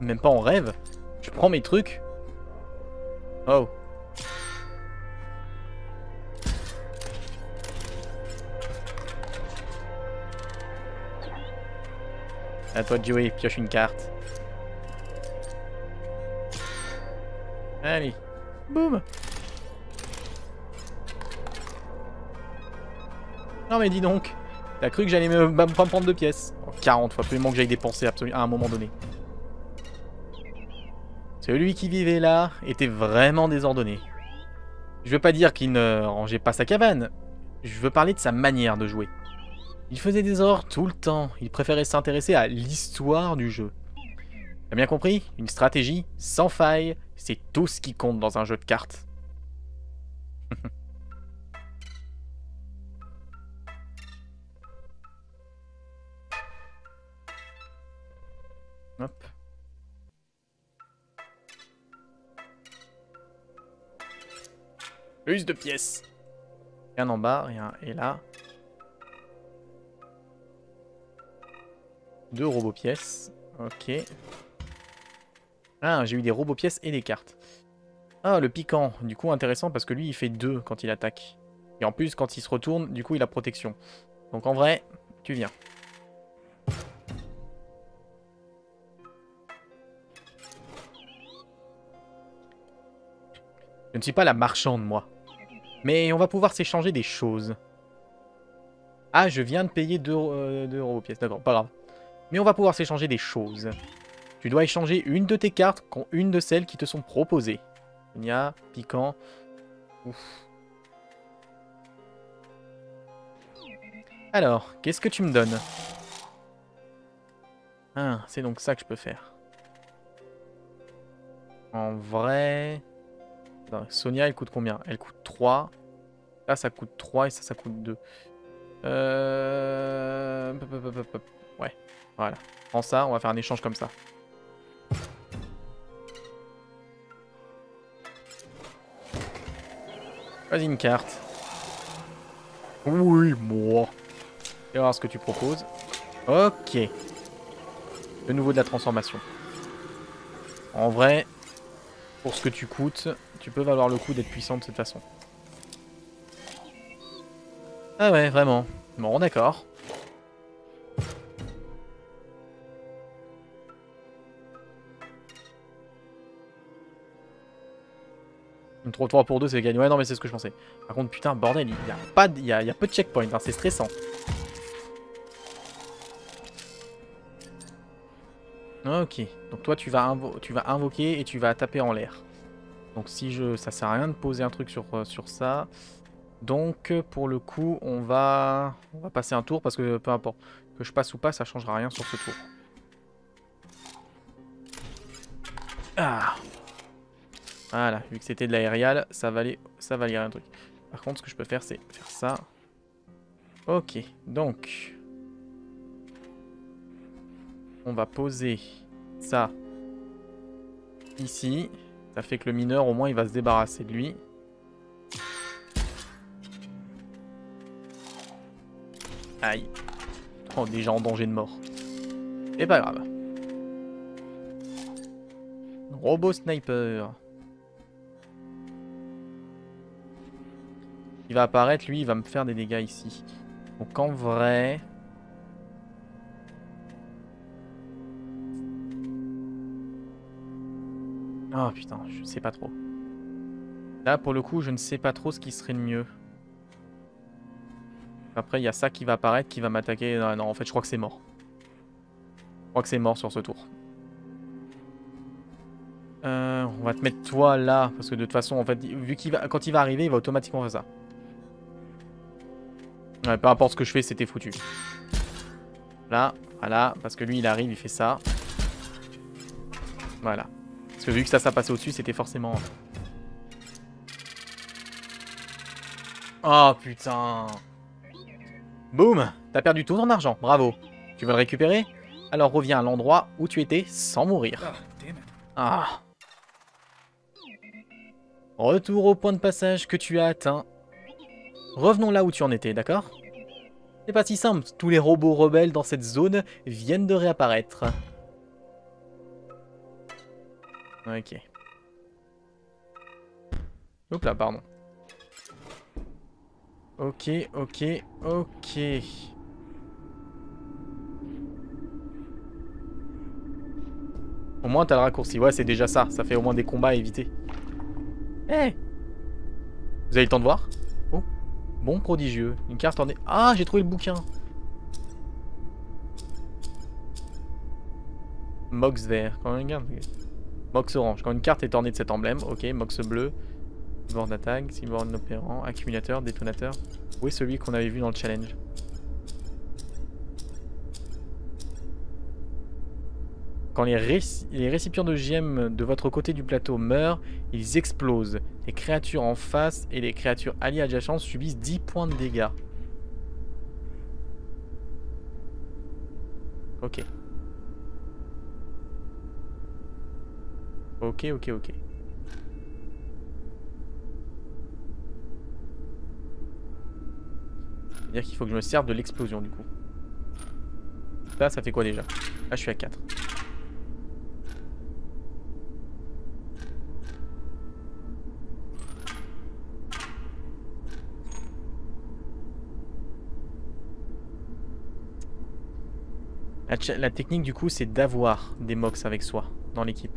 Même pas en rêve. Je prends mes trucs. Oh. À toi de jouer, pioche une carte. Allez, boum. Non mais dis donc, t'as cru que j'allais me prendre 2 pièces. Oh, 40, faut absolument que j'aille dépenser absolument, à un moment donné. Celui qui vivait là était vraiment désordonné. Je veux pas dire qu'il ne rangeait pas sa cabane. Je veux parler de sa manière de jouer. Il faisait des ordres tout le temps. Il préférait s'intéresser à l'histoire du jeu. T'as bien compris? Une stratégie sans faille, c'est tout ce qui compte dans un jeu de cartes. Hop. Plus de pièces. Rien en bas, rien. Et là. 2 robots pièces. Ok. Ah, j'ai eu des robots pièces et des cartes. Ah, le piquant. Du coup, intéressant parce que lui, il fait 2 quand il attaque. Et en plus, quand il se retourne, du coup, il a protection. Donc en vrai, tu viens. Je ne suis pas la marchande, moi. Mais on va pouvoir s'échanger des choses. Ah, je viens de payer 2 robots pièces. D'accord, pas grave. Mais on va pouvoir s'échanger des choses. Tu dois échanger une de tes cartes contre une de celles qui te sont proposées. Nia, piquant. Ouf. Alors, qu'est-ce que tu me donnes? Ah, c'est donc ça que je peux faire. En vrai... Attends, Sonia, elle coûte combien? Elle coûte 3. Là, ça coûte 3 et ça, ça coûte 2. Ouais. Voilà, prends ça, on va faire un échange comme ça. Vas-y, une carte. Oui, moi. Et voir ce que tu proposes. Ok. De nouveau de la transformation. En vrai, pour ce que tu coûtes, tu peux valoir le coup d'être puissant de cette façon. Ah ouais, vraiment. Bon, d'accord. Une 3-3 pour 2, c'est gagné. Ouais, non, mais c'est ce que je pensais. Par contre, putain, bordel, il y a peu de checkpoints, hein, c'est stressant. Ok, donc toi, tu vas invoquer et tu vas taper en l'air. Donc si je... ça sert à rien de poser un truc sur ça. Donc, pour le coup, on va passer un tour parce que peu importe que je passe ou pas, ça changera rien sur ce tour. Ah. Voilà, vu que c'était de l'aérial, ça valait un truc. Par contre, ce que je peux faire, c'est faire ça. Ok, donc... On va poser ça ici. Ça fait que le mineur, au moins, il va se débarrasser de lui. Aïe. Oh, déjà en danger de mort. C'est pas grave. Robot sniper. Il va apparaître, lui, il va me faire des dégâts ici. Donc en vrai... Ah putain, je sais pas trop. Là, pour le coup, je ne sais pas trop ce qui serait le mieux. Après, il y a ça qui va apparaître, qui va m'attaquer. Non, non, en fait, je crois que c'est mort. Je crois que c'est mort sur ce tour. On va te mettre toi là, parce que de toute façon, en fait, vu qu'il va, quand il va arriver, il va automatiquement faire ça. Ouais, peu importe ce que je fais, c'était foutu. Là, voilà, parce que lui, il arrive, il fait ça. Voilà. Parce que vu que ça, ça passait au-dessus, c'était forcément... Oh putain! Boum! T'as perdu tout ton argent, bravo! Tu veux le récupérer? Alors reviens à l'endroit où tu étais sans mourir. Ah! Retour au point de passage que tu as atteint. Revenons là où tu en étais, d'accord? C'est pas si simple, tous les robots rebelles dans cette zone viennent de réapparaître. Ok. Hop là, pardon. Ok, ok, ok. Au moins t'as le raccourci. Ouais, c'est déjà ça. Ça fait au moins des combats à éviter. Eh hey, vous avez le temps de voir? Oh, bon prodigieux. Une carte en est... Ah, j'ai trouvé le bouquin. Mox vert. Quand une carte... Mox orange. Quand une carte est ornée de cet emblème. Ok, Mox bleu. Borne d'attaque, cyborne opérant, accumulateur, détonateur. Où est celui qu'on avait vu dans le challenge? Quand les récipients de gemmes de votre côté du plateau meurent, ils explosent. Les créatures en face et les créatures alliées adjacentes subissent 10 points de dégâts. Ok. Ok, ok, ok. C'est-à-dire qu'il faut que je me serve de l'explosion du coup. Là, ça fait quoi déjà? Là, je suis à 4. La technique du coup, c'est d'avoir des mox avec soi dans l'équipe.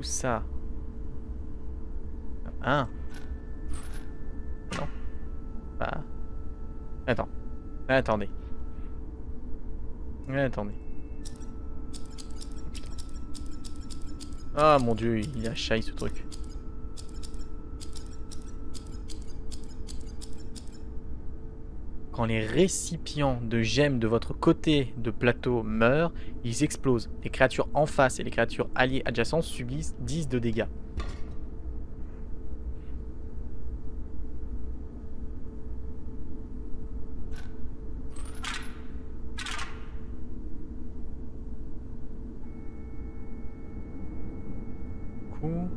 Ça. Hein? Non. Bah. Attends. Attendez. Attendez. Ah mon dieu, il a chaille ce truc. Quand les récipients de gemmes de votre côté de plateau meurent, ils explosent. Les créatures en face et les créatures alliées adjacentes subissent 10 de dégâts. Coup.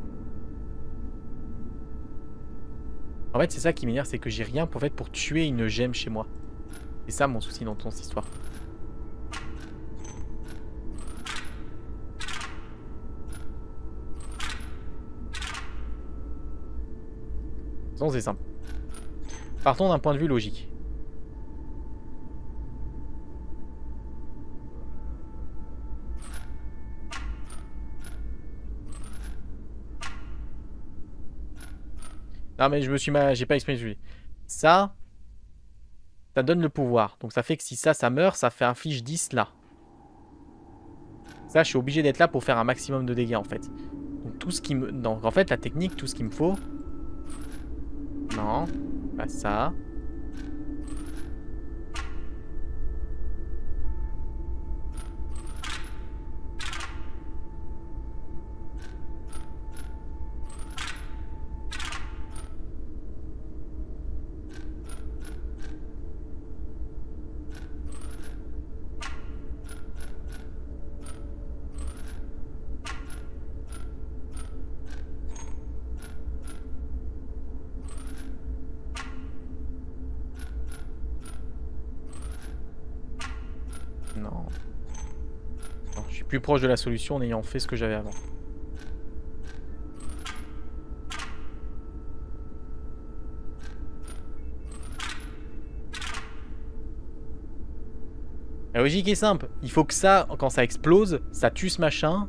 En fait, c'est ça qui m'énerve, c'est que j'ai rien pour, en fait, pour tuer une gemme chez moi. C'est ça mon souci dans ton histoire. De toute façon, c'est simple. Partons d'un point de vue logique. Non mais je me suis mal... J'ai pas exprimé celui. Ça, ça donne le pouvoir. Donc ça fait que si ça, ça meurt, ça fait un fiche 10 là. Ça, je suis obligé d'être là pour faire un maximum de dégâts en fait. Donc tout ce qui me... Donc en fait, la technique, tout ce qu'il me faut... Non, pas ça. Plus proche de la solution en ayant fait ce que j'avais avant. La logique est simple. Il faut que ça, quand ça explose, ça tue ce machin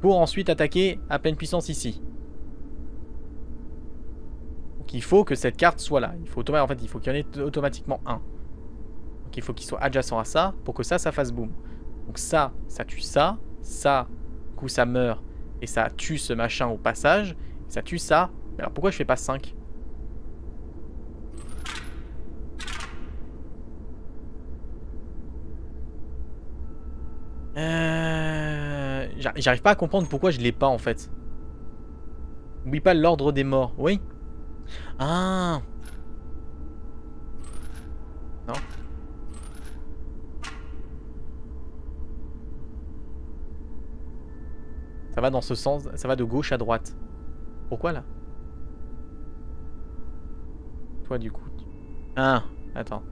pour ensuite attaquer à pleine puissance ici. Donc il faut que cette carte soit là. Il faut en fait, il faut qu'il y en ait automatiquement un. Donc il faut qu'il soit adjacent à ça pour que ça, ça fasse boum. Donc ça, ça tue ça. Ça, du coup ça meurt et ça tue ce machin au passage. Ça tue ça. Mais alors pourquoi je fais pas 5 ? J'arrive pas à comprendre pourquoi je l'ai pas en fait. N'oublie pas l'ordre des morts, oui. Ah. Non. Ça va dans ce sens, ça va de gauche à droite. Pourquoi là? Toi du coup. Ah, attends.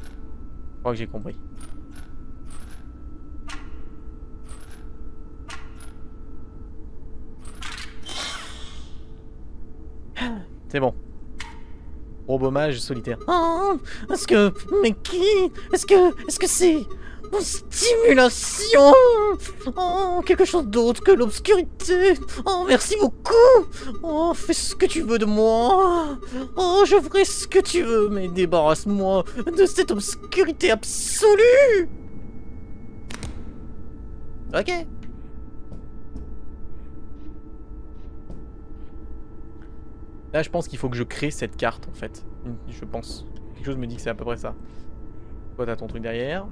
Je crois que j'ai compris. C'est bon. Robomage solitaire. Oh, est-ce que... Mais qui? Est-ce que c'est... Une stimulation? Oh, quelque chose d'autre que l'obscurité. Oh, merci beaucoup. Oh, fais ce que tu veux de moi. Oh, je ferai ce que tu veux, mais débarrasse-moi de cette obscurité absolue. Ok. Là, je pense qu'il faut que je crée cette carte, en fait. Je pense. Quelque chose me dit que c'est à peu près ça. Toi, t'as ton truc derrière.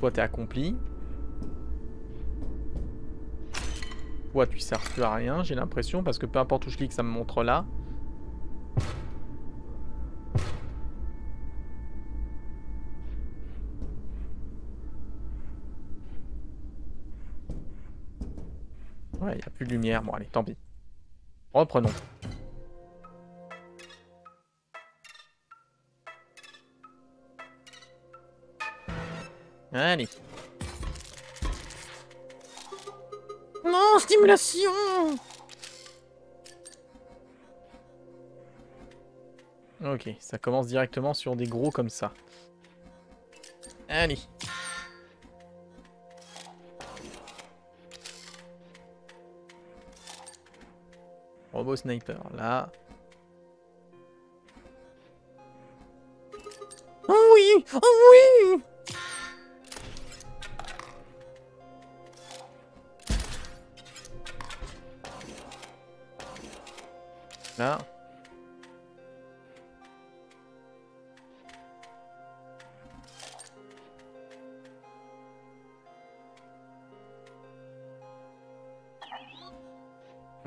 Toi, t'es accompli. Toi, tu sers plus à rien, j'ai l'impression, parce que peu importe où je clique, ça me montre là. Ouais, il n'y a plus de lumière. Bon, allez, tant pis. Reprenons. Allez. Non, stimulation. Ok, ça commence directement sur des gros comme ça. Allez. Robot sniper, là. Oh oui! Oh oui! Là.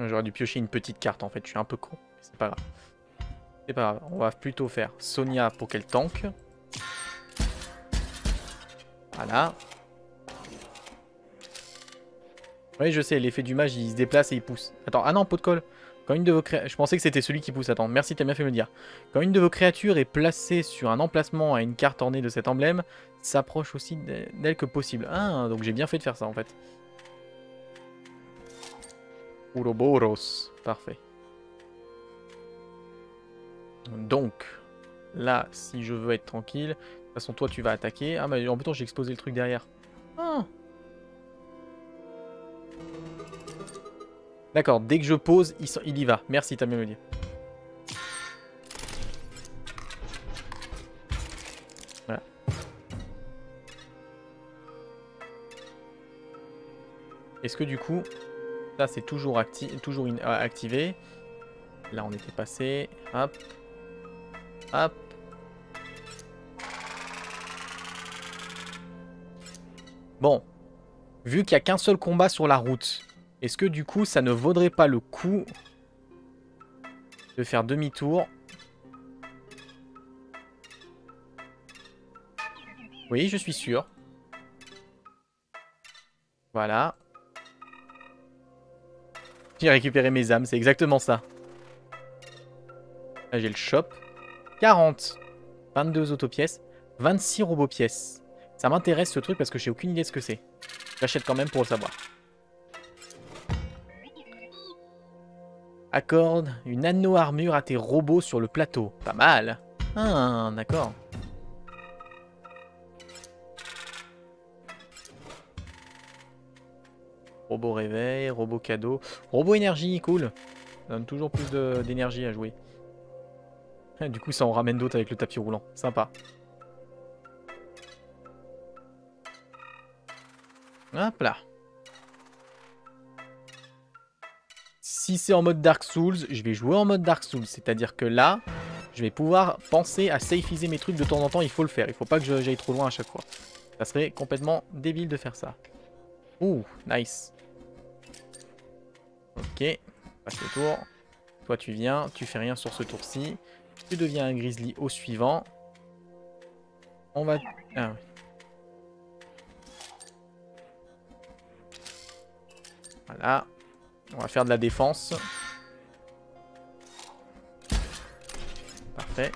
J'aurais dû piocher une petite carte en fait, je suis un peu con. C'est pas grave. C'est pas grave, on va plutôt faire Sonia pour qu'elle tank. Voilà. Oui, je sais, l'effet du mage, il se déplace et il pousse. Attends, ah non, pot de colle. Quand une de vos créatures... Je pensais que c'était celui qui pousse, attends, merci, t'as bien fait me le dire. Quand une de vos créatures est placée sur un emplacement à une carte ornée de cet emblème, s'approche aussi d'elle que possible. Ah, donc j'ai bien fait de faire ça en fait. Ouroboros, parfait. Donc, là, si je veux être tranquille, de toute façon, toi, tu vas attaquer. Ah, mais en même temps, j'ai exposé le truc derrière. Ah. D'accord, dès que je pose, il y va. Merci, t'as bien me dit. Voilà. Est-ce que du coup... Là, c'est toujours, activé. Là, on était passé. Hop. Hop. Bon. Vu qu'il n'y a qu'un seul combat sur la route, est-ce que du coup, ça ne vaudrait pas le coup de faire demi-tour? Oui, je suis sûr. Voilà. J'ai récupéré mes âmes, c'est exactement ça. Là j'ai le shop. 40. 22 autopièces. 26 robots pièces. Ça m'intéresse ce truc parce que j'ai aucune idée de ce que c'est. J'achète quand même pour le savoir. Accorde une anneau-armure à tes robots sur le plateau. Pas mal. Ah, d'accord. Robot réveil, robot cadeau. Robot énergie, cool. Ça donne toujours plus d'énergie à jouer. Du coup, ça en ramène d'autres avec le tapis roulant. Sympa. Hop là. Si c'est en mode Dark Souls, je vais jouer en mode Dark Souls. C'est-à-dire que là, je vais pouvoir penser à safeiser mes trucs de temps en temps. Il faut le faire. Il ne faut pas que j'aille trop loin à chaque fois. Ça serait complètement débile de faire ça. Ouh, nice. Ok. Passe le tour. Toi, tu viens. Tu fais rien sur ce tour-ci. Tu deviens un grizzly au suivant. On va... Ah oui. Voilà. On va faire de la défense. Parfait.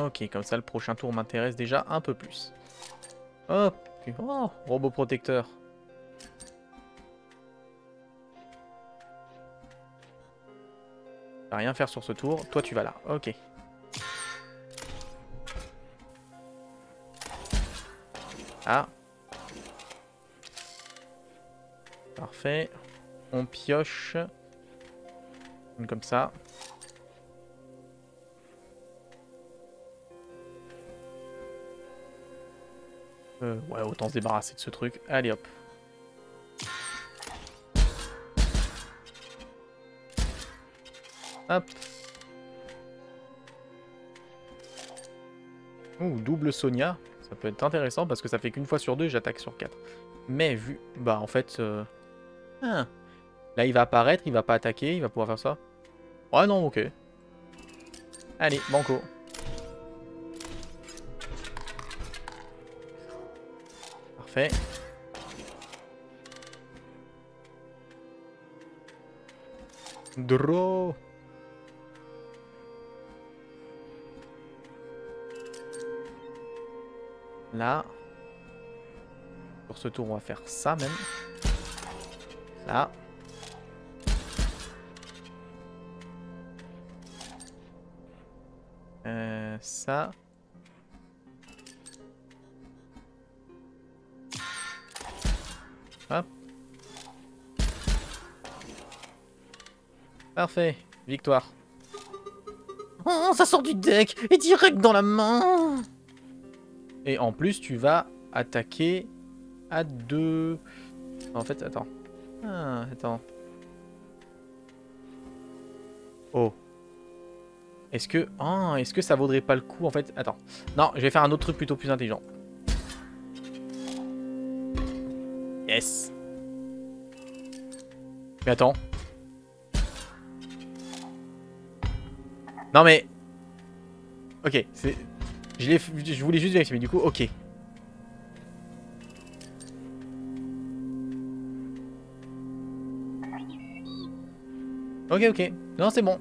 Ok, comme ça le prochain tour m'intéresse déjà un peu plus. Hop. Oh, robot protecteur. Rien faire sur ce tour. Toi, tu vas là. Ok. Ah. Parfait. On pioche. Comme ça. Ouais, autant se débarrasser de ce truc. Allez, hop. Hop. Ouh, double Sonia. Ça peut être intéressant parce que ça fait qu'une fois sur deux, j'attaque sur 4. Mais vu... Bah, en fait... Ah. Là, il va apparaître, il va pas attaquer, il va pouvoir faire ça. Ouais, non, ok. Allez, banco. Parfait. Draw. Là. Pour ce tour, on va faire ça même. Là. Ça. Hop. Parfait. Victoire. Oh, ça sort du deck et direct dans la main. Et en plus, tu vas attaquer à 2. En fait, attends. Ah, attends. Oh. Est-ce que... Oh, est-ce que ça vaudrait pas le coup, en fait? Attends. Non, je vais faire un autre truc plutôt plus intelligent. Yes. Mais attends. Non, mais... Ok, c'est... Je voulais juste vérifier, mais du coup, ok. Ok, ok. Non, c'est bon.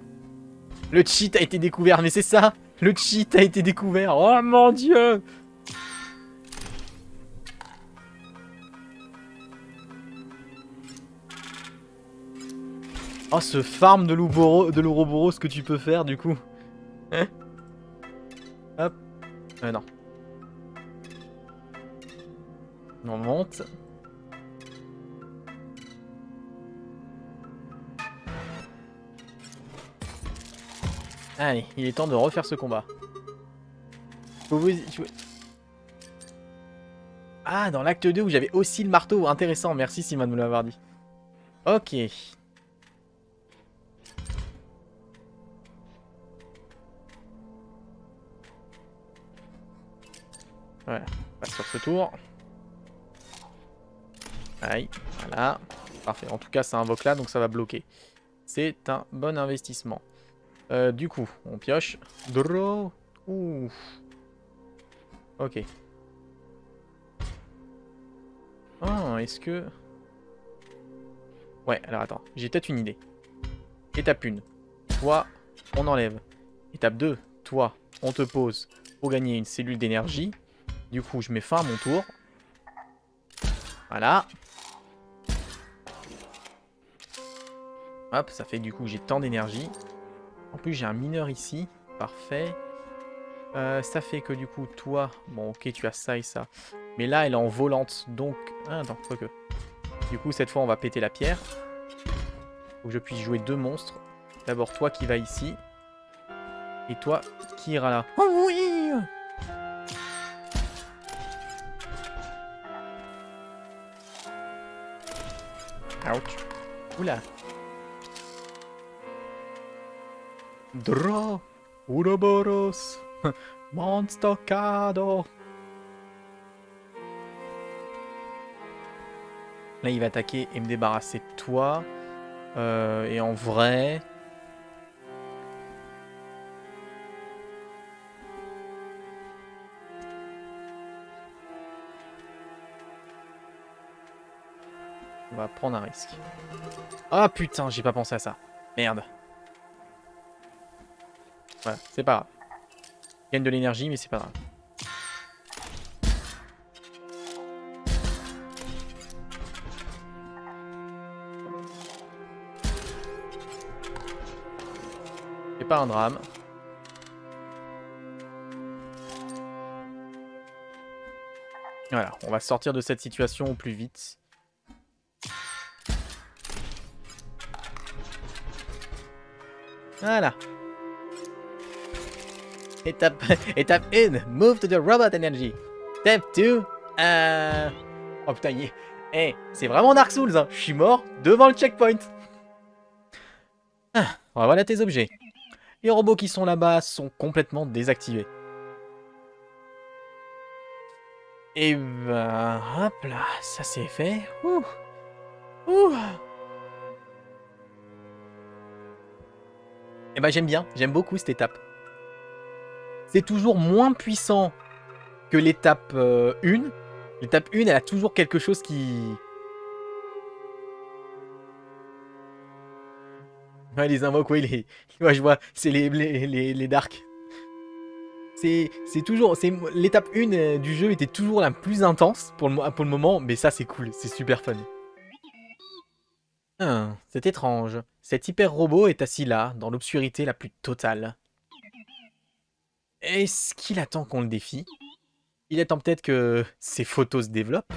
Le cheat a été découvert, mais c'est ça. Le cheat a été découvert. Oh mon dieu. Oh, ce farm de l'ouroboros que tu peux faire, du coup. Hein? Hop. Non. On monte. Allez, il est temps de refaire ce combat. Ah, dans l'acte 2 où j'avais aussi le marteau. Intéressant, merci Simon de nous l'avoir dit. Ok. Voilà, passe sur ce tour. Aïe, voilà. Parfait, en tout cas ça invoque là, donc ça va bloquer. C'est un bon investissement. Du coup, on pioche. Draw. Ouh. Ok. Ah, est-ce que... Ouais, alors attends, j'ai peut-être une idée. Étape 1. Toi, on enlève. Étape 2. Toi, on te pose pour gagner une cellule d'énergie. Du coup, je mets fin à mon tour. Voilà. Hop, ça fait du coup que j'ai tant d'énergie. En plus, j'ai un mineur ici. Parfait. Ça fait que du coup, toi... Bon, ok, tu as ça et ça. Mais là, elle est en volante, donc... Ah, attends, quoi que... Du coup, cette fois, on va péter la pierre. Faut que je puisse jouer deux monstres. D'abord, toi qui vas ici. Et toi qui ira là. Oh oui! Ouch. Oula. Dra. Uroboros. Monster Cado. Là, il va attaquer et me débarrasser de toi. Et en vrai... On va prendre un risque. Ah putain, j'ai pas pensé à ça. Merde. Voilà, c'est pas grave. Je gagne de l'énergie, mais c'est pas grave. C'est pas un drame. Voilà, on va sortir de cette situation au plus vite. Voilà. Étape 1, move to the robot energy. Step 2, oh putain, hey, c'est vraiment Dark Souls, hein. Je suis mort devant le checkpoint. Ah, voilà tes objets. Les robots qui sont là-bas sont complètement désactivés. Et ben, hop là, ça c'est fait. Ouh. Ouh. Et eh ben j'aime bien, j'aime beaucoup cette étape. C'est toujours moins puissant que l'étape 1. L'étape 1, elle a toujours quelque chose qui... Ouais, les invoques, ouais, les... Ouais, je vois, c'est les darks. C'est toujours... L'étape 1 du jeu était toujours la plus intense pour le moment, mais ça c'est cool, c'est super fun. Ah, c'est étrange. Cet hyper-robot est assis là, dans l'obscurité la plus totale. Est-ce qu'il attend qu'on le défie? Il attend peut-être que ses photos se développent.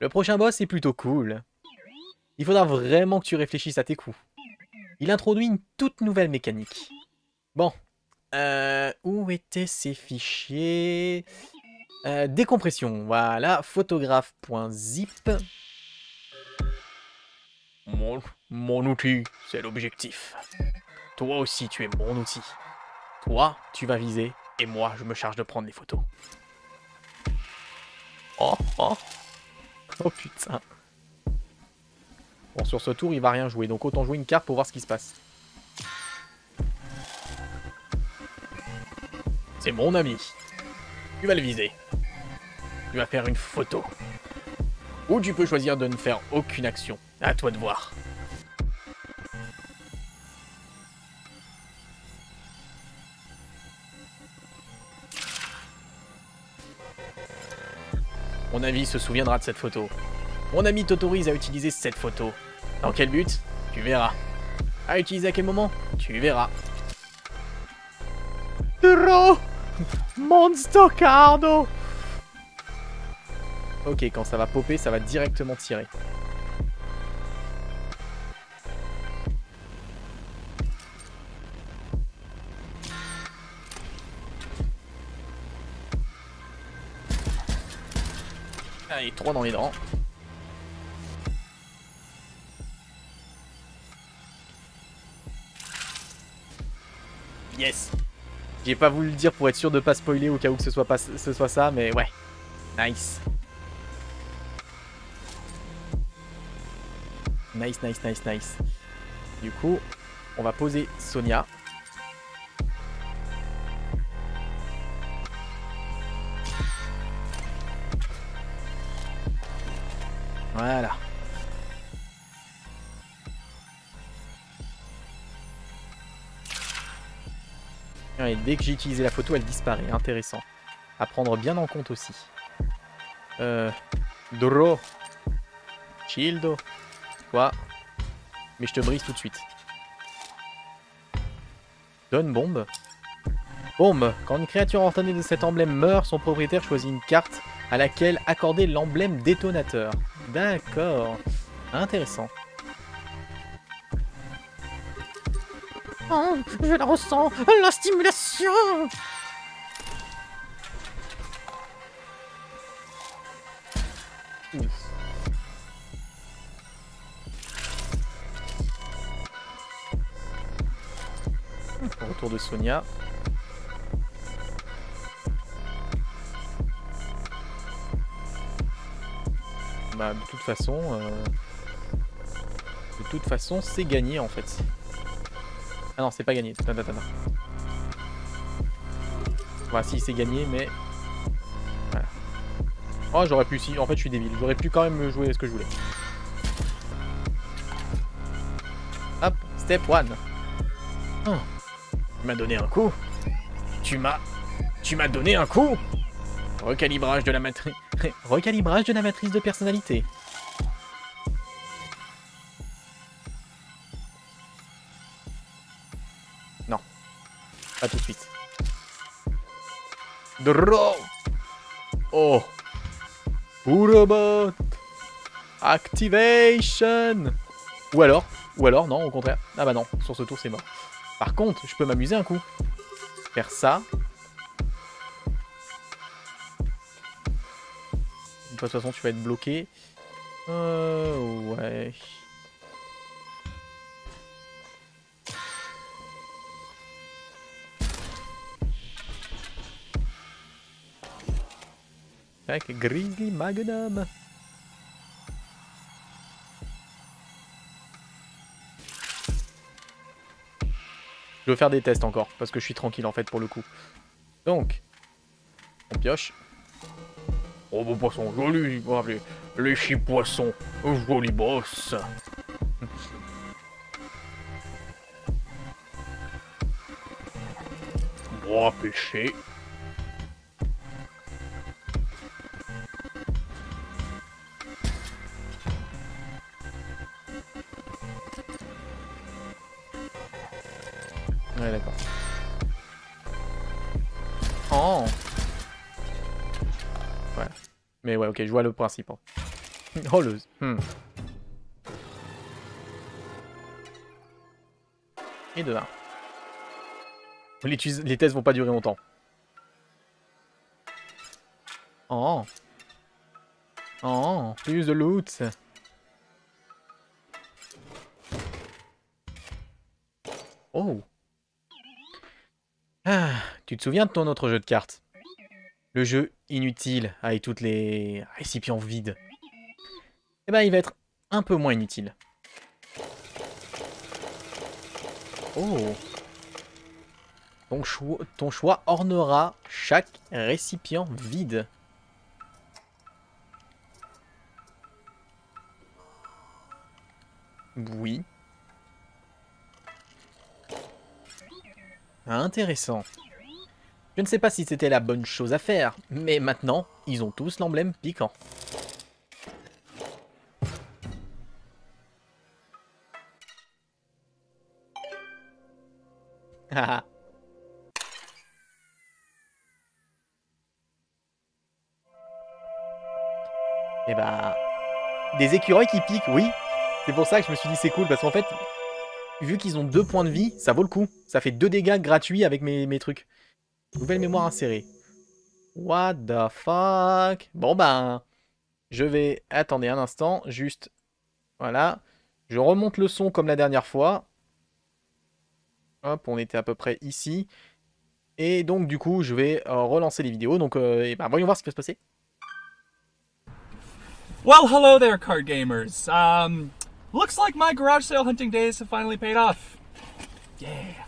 Le prochain boss est plutôt cool. Il faudra vraiment que tu réfléchisses à tes coups. Il introduit une toute nouvelle mécanique. Bon. Où étaient ces fichiers? Décompression, voilà, photographe.zip. Mon outil, c'est l'objectif. Toi aussi, tu es mon outil. Toi, tu vas viser, et moi, je me charge de prendre les photos. Oh putain. Bon, sur ce tour, il va rien jouer, donc autant jouer une carte pour voir ce qui se passe. C'est mon ami. Tu vas le viser. Tu vas faire une photo. Ou tu peux choisir de ne faire aucune action. À toi de voir. Mon ami se souviendra de cette photo. Mon ami t'autorise à utiliser cette photo. Dans quel but? Tu verras. À utiliser à quel moment? Tu verras. Turo Monster Cardo. Ok, quand ça va popper, ça va directement tirer. Allez, 3 dans les dents. Yes. J'ai pas voulu le dire pour être sûr de pas spoiler au cas où que ce soit ça, mais ouais. Nice. Nice. Du coup, on va poser Sonia. Voilà. Et dès que j'ai utilisé la photo, elle disparaît. Intéressant. À prendre bien en compte aussi. Doro. Childo. Quoi? Mais je te brise tout de suite. Donne bombe. Home. Quand une créature ordonnée de cet emblème meurt, son propriétaire choisit une carte à laquelle accorder l'emblème détonateur. D'accord. Intéressant. Oh, je la ressens, la stimulation. Ouf. Retour de Sonia. Bah de toute façon c'est gagné en fait. Ah non, c'est pas gagné. Attends. Bah si, c'est gagné, mais voilà. Oh, j'aurais pu, si, en fait je suis débile, j'aurais pu quand même jouer ce que je voulais. Hop, step 1. Oh. Tu m'as donné un coup. Tu m'as donné un coup. Recalibrage de la matrice. Recalibrage de la matrice de personnalité. Non. Pas tout de suite. Dro. Oh. Robot. Activation. Ou alors non, au contraire. Ah bah non, sur ce tour c'est mort. Par contre, je peux m'amuser un coup. Faire ça. De toute façon, tu vas être bloqué. Ouais. Tac, Grizzly Magnum. Je veux faire des tests encore, parce que je suis tranquille en fait pour le coup. Donc, on pioche. Oh bon poisson, joli, les chip poisson, joli boss. Bois pêché. Ouais, d'accord. Oh. Ouais. Mais ouais, ok, je vois le principe. Hein. Rolleuse. Et de 1. Les tests vont pas durer longtemps. Oh. Oh, plus de loot. Oh. Ah, tu te souviens de ton autre jeu de cartes? Le jeu inutile avec toutes les récipients vides. Eh ben, il va être un peu moins inutile. Oh. Donc, ton choix ornera chaque récipient vide. Oui. Intéressant. Je ne sais pas si c'était la bonne chose à faire, mais maintenant, ils ont tous l'emblème piquant. Haha. Et bah... Des écureuils qui piquent, oui. C'est pour ça que je me suis dit c'est cool, parce qu'en fait... Vu qu'ils ont 2 points de vie, ça vaut le coup. Ça fait 2 dégâts gratuits avec mes trucs. Nouvelle mémoire insérée. What the fuck? Bon ben, je vais... Attendez un instant, juste... Voilà. Je remonte le son comme la dernière fois. Hop, on était à peu près ici. Et donc du coup, je vais relancer les vidéos. Donc, et ben, voyons voir ce qui va se passer. Well, hello there, card gamers. Looks like my garage sale hunting days have finally paid off. Yeah.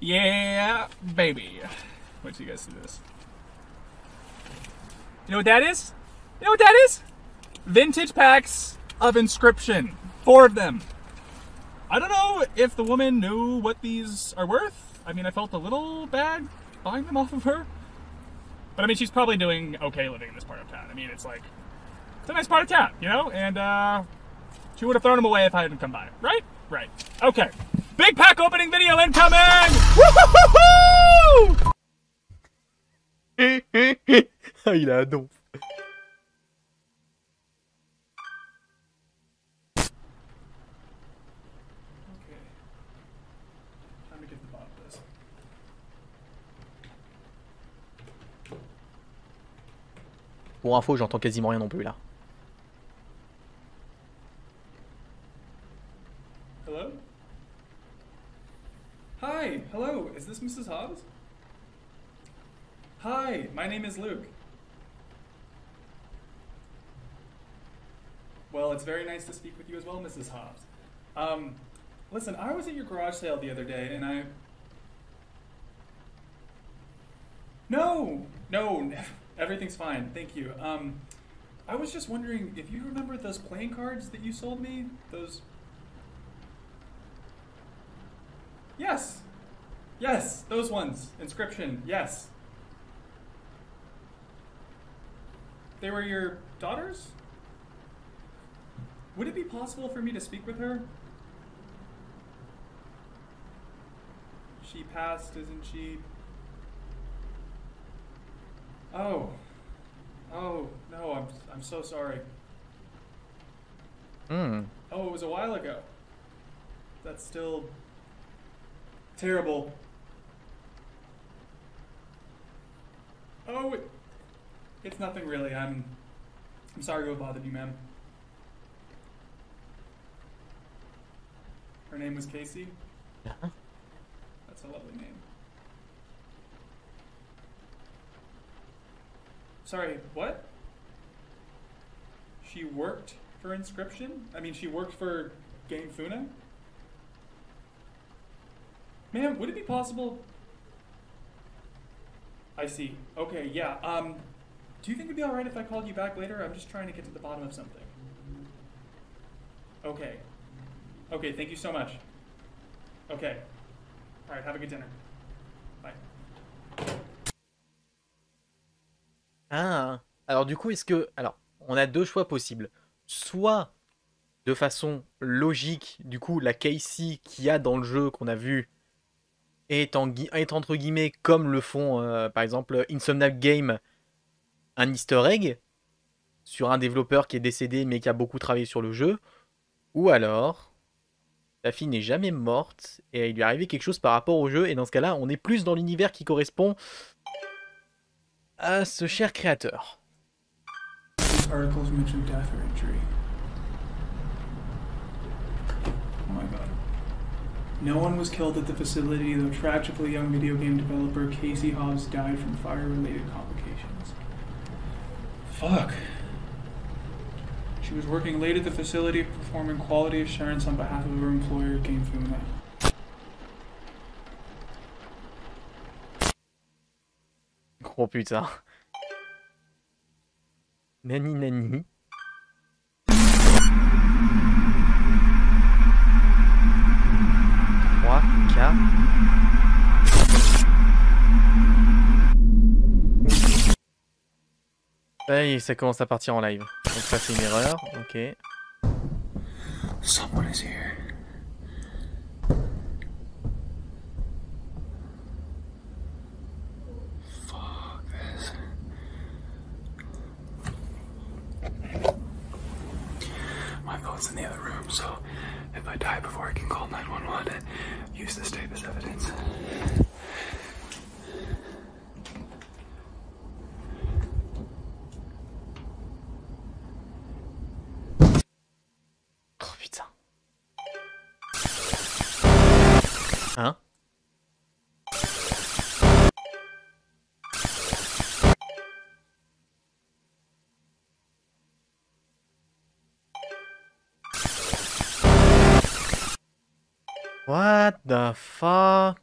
Yeah, baby. Wait till you guys see this. You know what that is? You know what that is? Vintage packs of Inscription. 4 of them. I don't know if the woman knew what these are worth. I mean, I felt a little bad buying them off of her. But I mean, she's probably doing okay living in this part of town. I mean, it's like, it's a nice part of town, you know? And, she would have thrown them away if I hadn't come by, right? Right. Okay. Big pack opening video incoming! Woo-hoo-hoo-hoo! Ah, il a un don. Pour info, j'entends quasiment rien non plus là. Hello? Hi, hello, is this Mrs. Hobbs? Hi, my name is Luke. Well, it's very nice to speak with you as well, Mrs. Hobbs. Listen, I was at your garage sale the other day and I... No, no, everything's fine, thank you. I was just wondering if you remember those playing cards that you sold me? Those... Yes! Yes, those ones. Inscription, yes. They were your daughters? Would it be possible for me to speak with her? She passed, isn't she? Oh. Oh, no, I'm so sorry. Oh, it was a while ago. That's still terrible. Oh, it's nothing really. I'm sorry to have bothered you, ma'am. Her name was Casey. Uh-huh. That's a lovely name. Sorry, what? She worked for Inscription? I mean, she worked for GameFuna? Ma'am, would it be possible? I see. Okay, yeah. Do you think it'd be alright if I called you back later? I'm just trying to get to the bottom of something. Okay. Okay, thank you so much. Okay. Alright, have a good dinner. Bye. Ah, alors du coup, est-ce que... Alors, on a deux choix possibles. Soit, de façon logique, du coup, la Casey qu'il y a dans le jeu qu'on a vu est entre guillemets comme le font, par exemple, Insomniac Game, un easter egg sur un développeur qui est décédé mais qui a beaucoup travaillé sur le jeu. Ou alors, la fille n'est jamais morte et il lui est arrivé quelque chose par rapport au jeu. Et dans ce cas-là, on est plus dans l'univers qui correspond... à ce cher créateur. These articles mention death or injury. Oh my god. No one was killed at the facility, though tragically young video game developer Casey Hobbs died from fire-related complications. Fuck. She was working late at the facility, performing quality assurance on behalf of her employer, GameFuna. Oh putain. Nani nani. Trois, quatre. Ça y est, ça commence à partir en live. Donc ça c'est une erreur, ok. Someone is here. In the other room, so if I die before I can call 911, use this tape as evidence. Oh putain. Hein? What the fuck?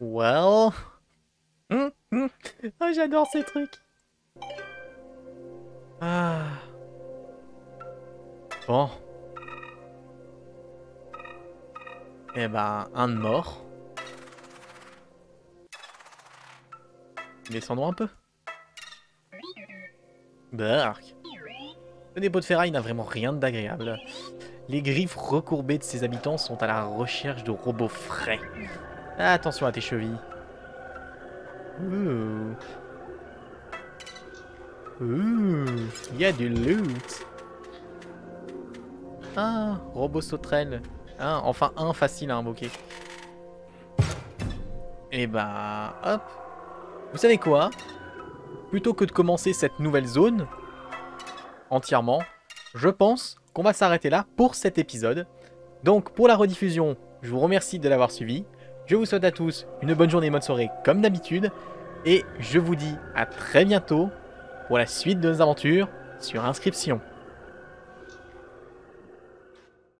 Well... Oh, j'adore ces trucs. Ah. Bon. Eh ben, un de mort. Descendons un peu. Dark. Le dépôt de ferraille n'a vraiment rien d'agréable. Les griffes recourbées de ses habitants sont à la recherche de robots frais. Attention à tes chevilles. Ouh. Ouh, il y a du loot. Ah, robot sauterelle. Ah, enfin un facile à invoquer. Et bah, hop. Vous savez quoi? Plutôt que de commencer cette nouvelle zone entièrement, je pense qu'on va s'arrêter là pour cet épisode. Donc pour la rediffusion, je vous remercie de l'avoir suivi. Je vous souhaite à tous une bonne journée et une bonne soirée comme d'habitude. Et je vous dis à très bientôt pour la suite de nos aventures sur Inscription.